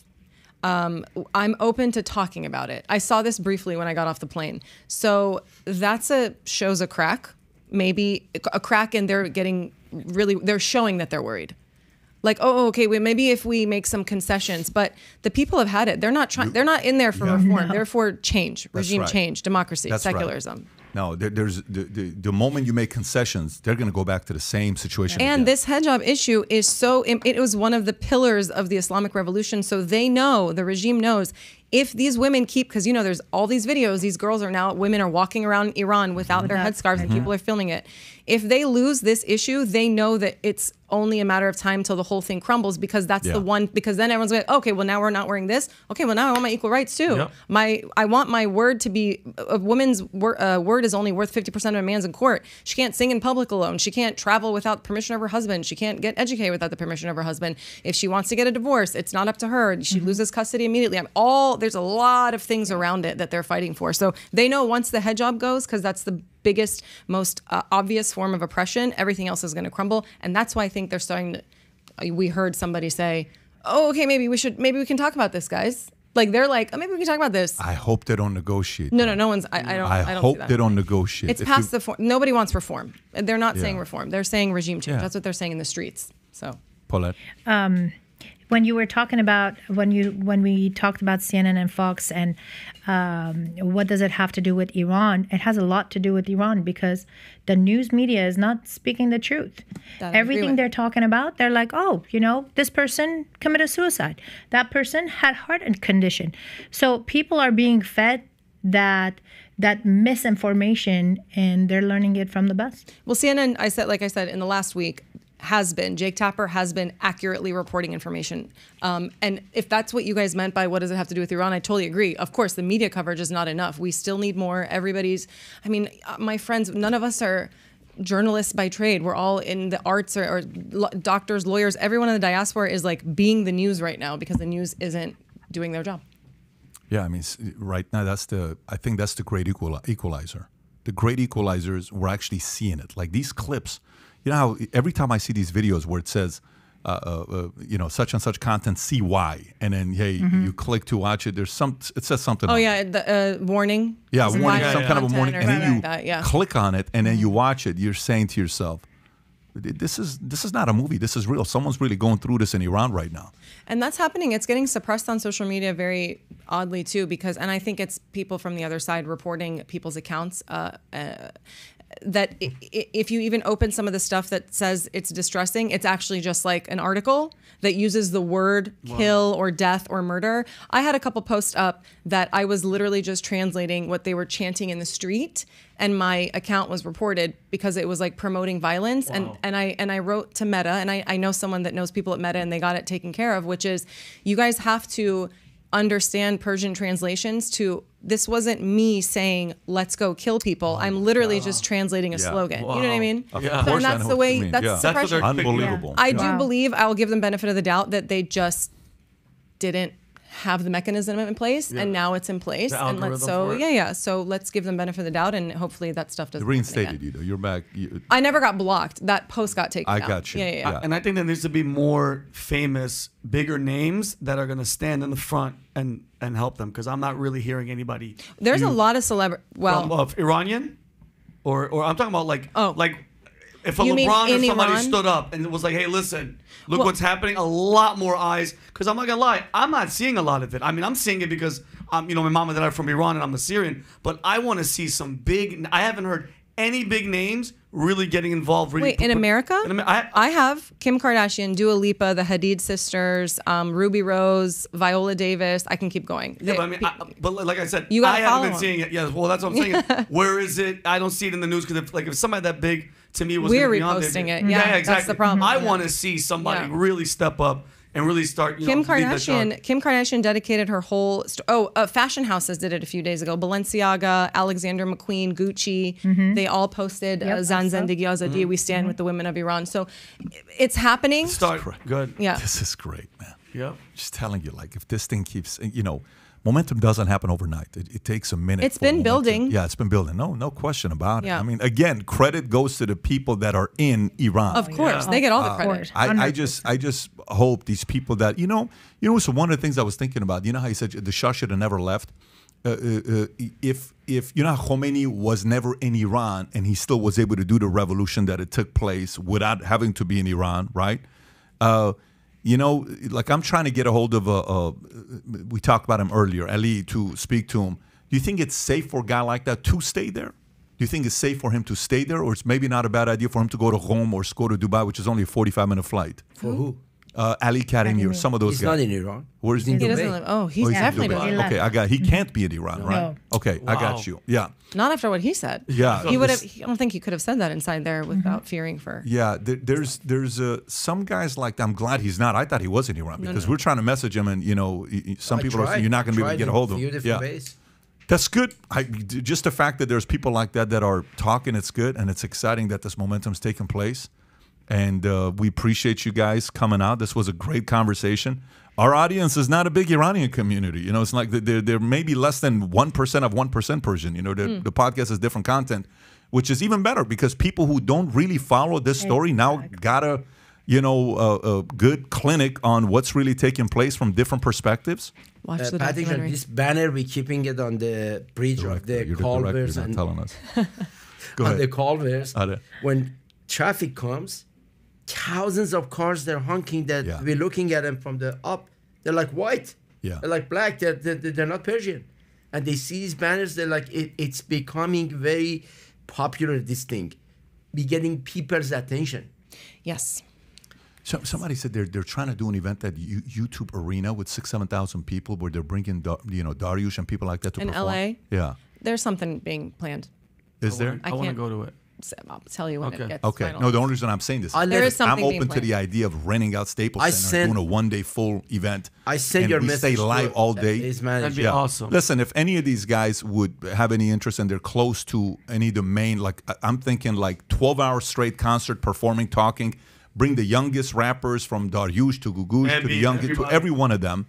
I'm open to talking about it. I saw this briefly when I got off the plane. So that's shows a crack, maybe a crack, and they're getting really, they're showing that they're worried. Like, oh, okay, well, maybe if we make some concessions, but the people have had it. They're not trying. They're not in there for reform. No. They're for change, regime change, democracy, secularism. Right. No, there's the moment you make concessions, they're going to go back to the same situation. And again. This hijab issue is so. It was one of the pillars of the Islamic Revolution. So they know, the regime knows, if these women keep, because you know, there's all these videos. These girls are now, women are walking around Iran without their headscarves, and people are filming it. If they lose this issue, they know that it's only a matter of time till the whole thing crumbles, because that's the one, because then everyone's like, okay, well now we're not wearing this. Okay, well now I want my equal rights too. Yep. I want my word to be, a woman's word is only worth 50% of a man's in court. She can't sing in public alone. She can't travel without permission of her husband. She can't get educated without the permission of her husband. If she wants to get a divorce, it's not up to her. She loses custody immediately. There's a lot of things around it that they're fighting for. So they know once the hijab goes, because that's the biggest, most obvious form of oppression, everything else is going to crumble. And that's why I think they're starting to, we heard somebody say, oh, okay, maybe we can talk about this, guys. Like, they're like, oh, maybe we can talk about this. I hope they don't negotiate. I hope they don't negotiate. It's past the form. Nobody wants reform. They're not saying reform. They're saying regime change. Yeah. That's what they're saying in the streets. So, Paulette. when you were talking about when we talked about CNN and Fox and what does it have to do with Iran, it has a lot to do with Iran because the news media is not speaking the truth. Everything they're talking about, they're like, oh, you know, this person committed suicide. That person had heart condition. So people are being fed that misinformation, and they're learning it from the best. Well, CNN, like I said, in the last week, Jake Tapper has been accurately reporting information. And if that's what you guys meant by what does it have to do with Iran, I totally agree. Of course, the media coverage is not enough. We still need more. I mean, my friends, none of us are journalists by trade. We're all in the arts or doctors, lawyers. Everyone in the diaspora is like being the news right now because the news isn't doing their job. Yeah, I mean, right now, I think that's the great equalizer. The great equalizers, we're actually seeing it. Like these clips, you know how every time I see these videos where it says, you know, such and such content, see why. And then, hey, you click to watch it. It says something. Oh, yeah, the warning. Yeah, warning, some kind of a warning. And then you click on it, and then you watch it. You're saying to yourself, this is not a movie. This is real. Someone's really going through this in Iran right now. And that's happening. It's getting suppressed on social media very oddly too, because, and I think it's people from the other side reporting people's accounts that if you even open some of the stuff that says it's distressing, it's actually just like an article that uses the word kill or death or murder. I had a couple posts up that I was literally just translating what they were chanting in the street, and my account was reported because it was like promoting violence. And I wrote to Meta, and I know someone that knows people at Meta, and they got it taken care of, which is you guys have to understand Persian translations to this wasn't me saying let's go kill people. I'm literally just translating a slogan. You know what I mean? So, and that's the way. That's unbelievable. I do believe, I'll give them benefit of the doubt, that they just didn't have the mechanism in place, and now it's in place. And so let's give them benefit of the doubt, and hopefully that stuff doesn't. Reinstated you though. You're back. I never got blocked. That post got taken down. I got you. Yeah. And I think there needs to be more famous, bigger names that are going to stand in the front and help them, because I'm not really hearing anybody. There's a lot of celebrity. Well, Iranian, or I'm talking about like if a LeBron or somebody stood up and was like, hey, listen, look what's happening, a lot more eyes. Because I'm not going to lie, I'm not seeing a lot of it. I mean, I'm seeing it because, you know, my mom and dad are from Iran and I'm Assyrian. But I want to see some big, I haven't heard any big names really getting involved. Really. Wait, in America? I have Kim Kardashian, Dua Lipa, the Hadid sisters, Ruby Rose, Viola Davis. I can keep going. Yeah, but like I said, I haven't been seeing it. Yeah, well, that's what I'm saying. Where is it? I don't see it in the news, because if somebody that big, to me, was we're reposting it. Yeah, exactly. That's the problem. I want to see somebody really step up and really start. You know, Kardashian. Kim Kardashian dedicated her whole. Fashion houses did it a few days ago. Balenciaga, Alexander McQueen, Gucci. They all posted Zan Zendigi Azadi. We stand with the women of Iran. So it's happening. Good. Yeah. This is great, man. Yeah. Just telling you, like, if this thing keeps, you know, momentum doesn't happen overnight. It takes a minute. It's been building. Yeah, it's been building. No question about it. Yeah. I mean, again, credit goes to the people that are in Iran. Of course, they get all the credit. I just hope these people that, you know. So one of the things I was thinking about, you know, how you said the Shah should have never left. If you know, how Khomeini was never in Iran and he still was able to do the revolution that it took place without having to be in Iran, right? You know, like, I'm trying to get a hold of we talked about him earlier, Ali, to speak to him. Do you think it's safe for a guy like that to stay there? Do you think it's safe for him to stay there, or it's maybe not a bad idea for him to go to Rome or go to Dubai, which is only a 45-minute flight? For who? Ali Karimi or some of those guys. He's not in Iran. Where is he? He doesn't live. Oh, he's definitely not. Okay, he can't be in Iran, right? No. Okay, I got you. Yeah. Not after what he said. Yeah. He would have. I don't think he could have said that inside there without fearing for. Yeah, there's some guys like that. I'm glad he's not. I thought he was in Iran, because we're trying to message him, and you know, some people are saying you're not going to be able to get a hold of him. That's good. Just the fact that there's people like that that are talking, it's good, and it's exciting that this momentum's taking place. And we appreciate you guys coming out. This was a great conversation. Our audience is not a big Iranian community. You know, it's like they're maybe less than 1% of 1% Persian. You know, the podcast is different content, which is even better, because people who don't really follow this story now got a, you know, a good clinic on what's really taking place from different perspectives. Watch the documentary. This banner, we're keeping it on the bridge of the Culver's. You're telling us. Go ahead. On the Culver's, when traffic comes, thousands of cars they're honking that we're looking at them from the up. They're like white. Yeah. They're like black. They're not Persian. And they see these banners. They're like, it's becoming very popular, this thing. We're getting people's attention. Yes. So, somebody said they're trying to do an event at YouTube Arena with 6,000-7,000 people, where they're bringing Dariush and people like that to perform. In LA? Yeah. There's something being planned. Is there? I want to go to it. I'll tell you when it gets finalized. No, the only reason I'm saying this is I'm open to the idea of renting out Staples Center and doing a one-day full event. I send your message. Stay live all day. That'd be awesome. Listen, if any of these guys would have any interest and they're close to any domain, like I'm thinking like 12-hour straight concert, performing, talking, bring the youngest rappers from Dariush to Gugush to the youngest, to every one of them,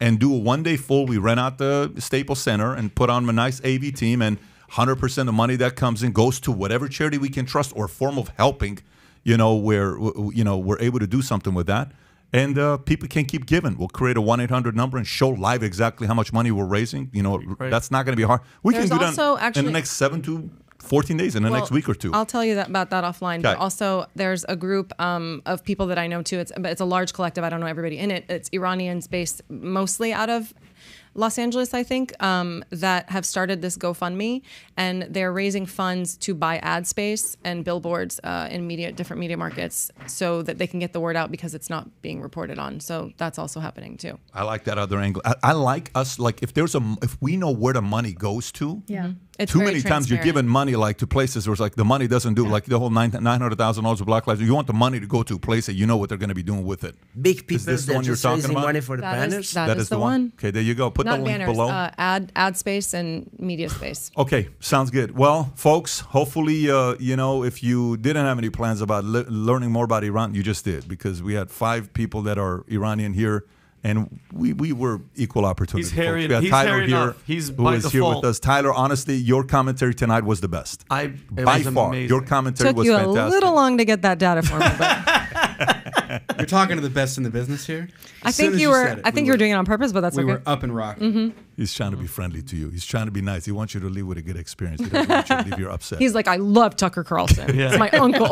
and do a one-day full. We rent out the Staples Center and put on a nice AV team, and 100% of the money that comes in goes to whatever charity we can trust or form of helping, where we're able to do something with that. And people can keep giving. We'll create a 1-800 number and show live exactly how much money we're raising. That's not going to be hard. We can do that in the next 7 to 14 days, in the next week or two. I'll tell you about that offline. But also, there's a group of people that I know too. It's a large collective. I don't know everybody in it. It's Iranians based mostly out of Los Angeles, I think, that have started this GoFundMe, and they're raising funds to buy ad space and billboards in different media markets, so that they can get the word out, because it's not being reported on. So that's also happening too. I like that other angle. I like us, like if we know where the money goes to. Yeah. It's too many times you're giving money like to places where it's like the money doesn't do like the whole $900,000 of Black Lives. You want the money to go to a place that you know what they're going to be doing with it. Big people. Is this the one you're talking about? Money for the banners. That is the one. Okay, there you go. Put the link below. Ad space and media space. Okay, sounds good. Well, folks, hopefully, if you didn't have any plans about learning more about Iran, you just did, because we had 5 people that are Iranian here. And we were equal opportunity. We had Tyler here, who is here with us. Tyler, honestly, your commentary tonight was the best. By far, your commentary was fantastic. It took you a little long to get that data for me, but you're talking to the best in the business here. I think you were doing it on purpose, but that's okay. We were up and rocking. Mm-hmm. He's trying to be friendly to you. He's trying to be nice. He wants you to leave with a good experience. He doesn't want you to leave you're upset. He's like, I love Tucker Carlson. Yeah. It's my uncle.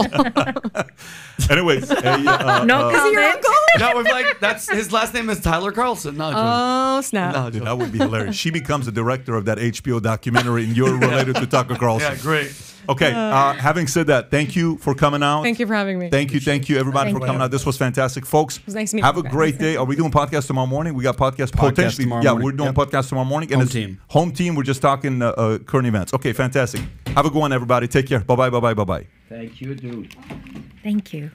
Anyways. No, because your uncle? No, we're like, his last name is Tyler Carlson. No, oh, snap. No, dude, that would be hilarious. She becomes the director of that HBO documentary, and you're related to Tucker Carlson. Yeah, great. Okay, having said that, thank you for coming out. Thank you for having me. Thank you, everybody, for coming out. This was fantastic. Folks, it was nice meeting you guys. Have a great day. Are we doing podcasts tomorrow morning? We got podcasts potentially. Tomorrow morning. We're doing podcasts tomorrow morning. And home team. We're just talking current events. Okay, fantastic. Have a good one, everybody. Take care. Bye-bye. Thank you, dude. Thank you.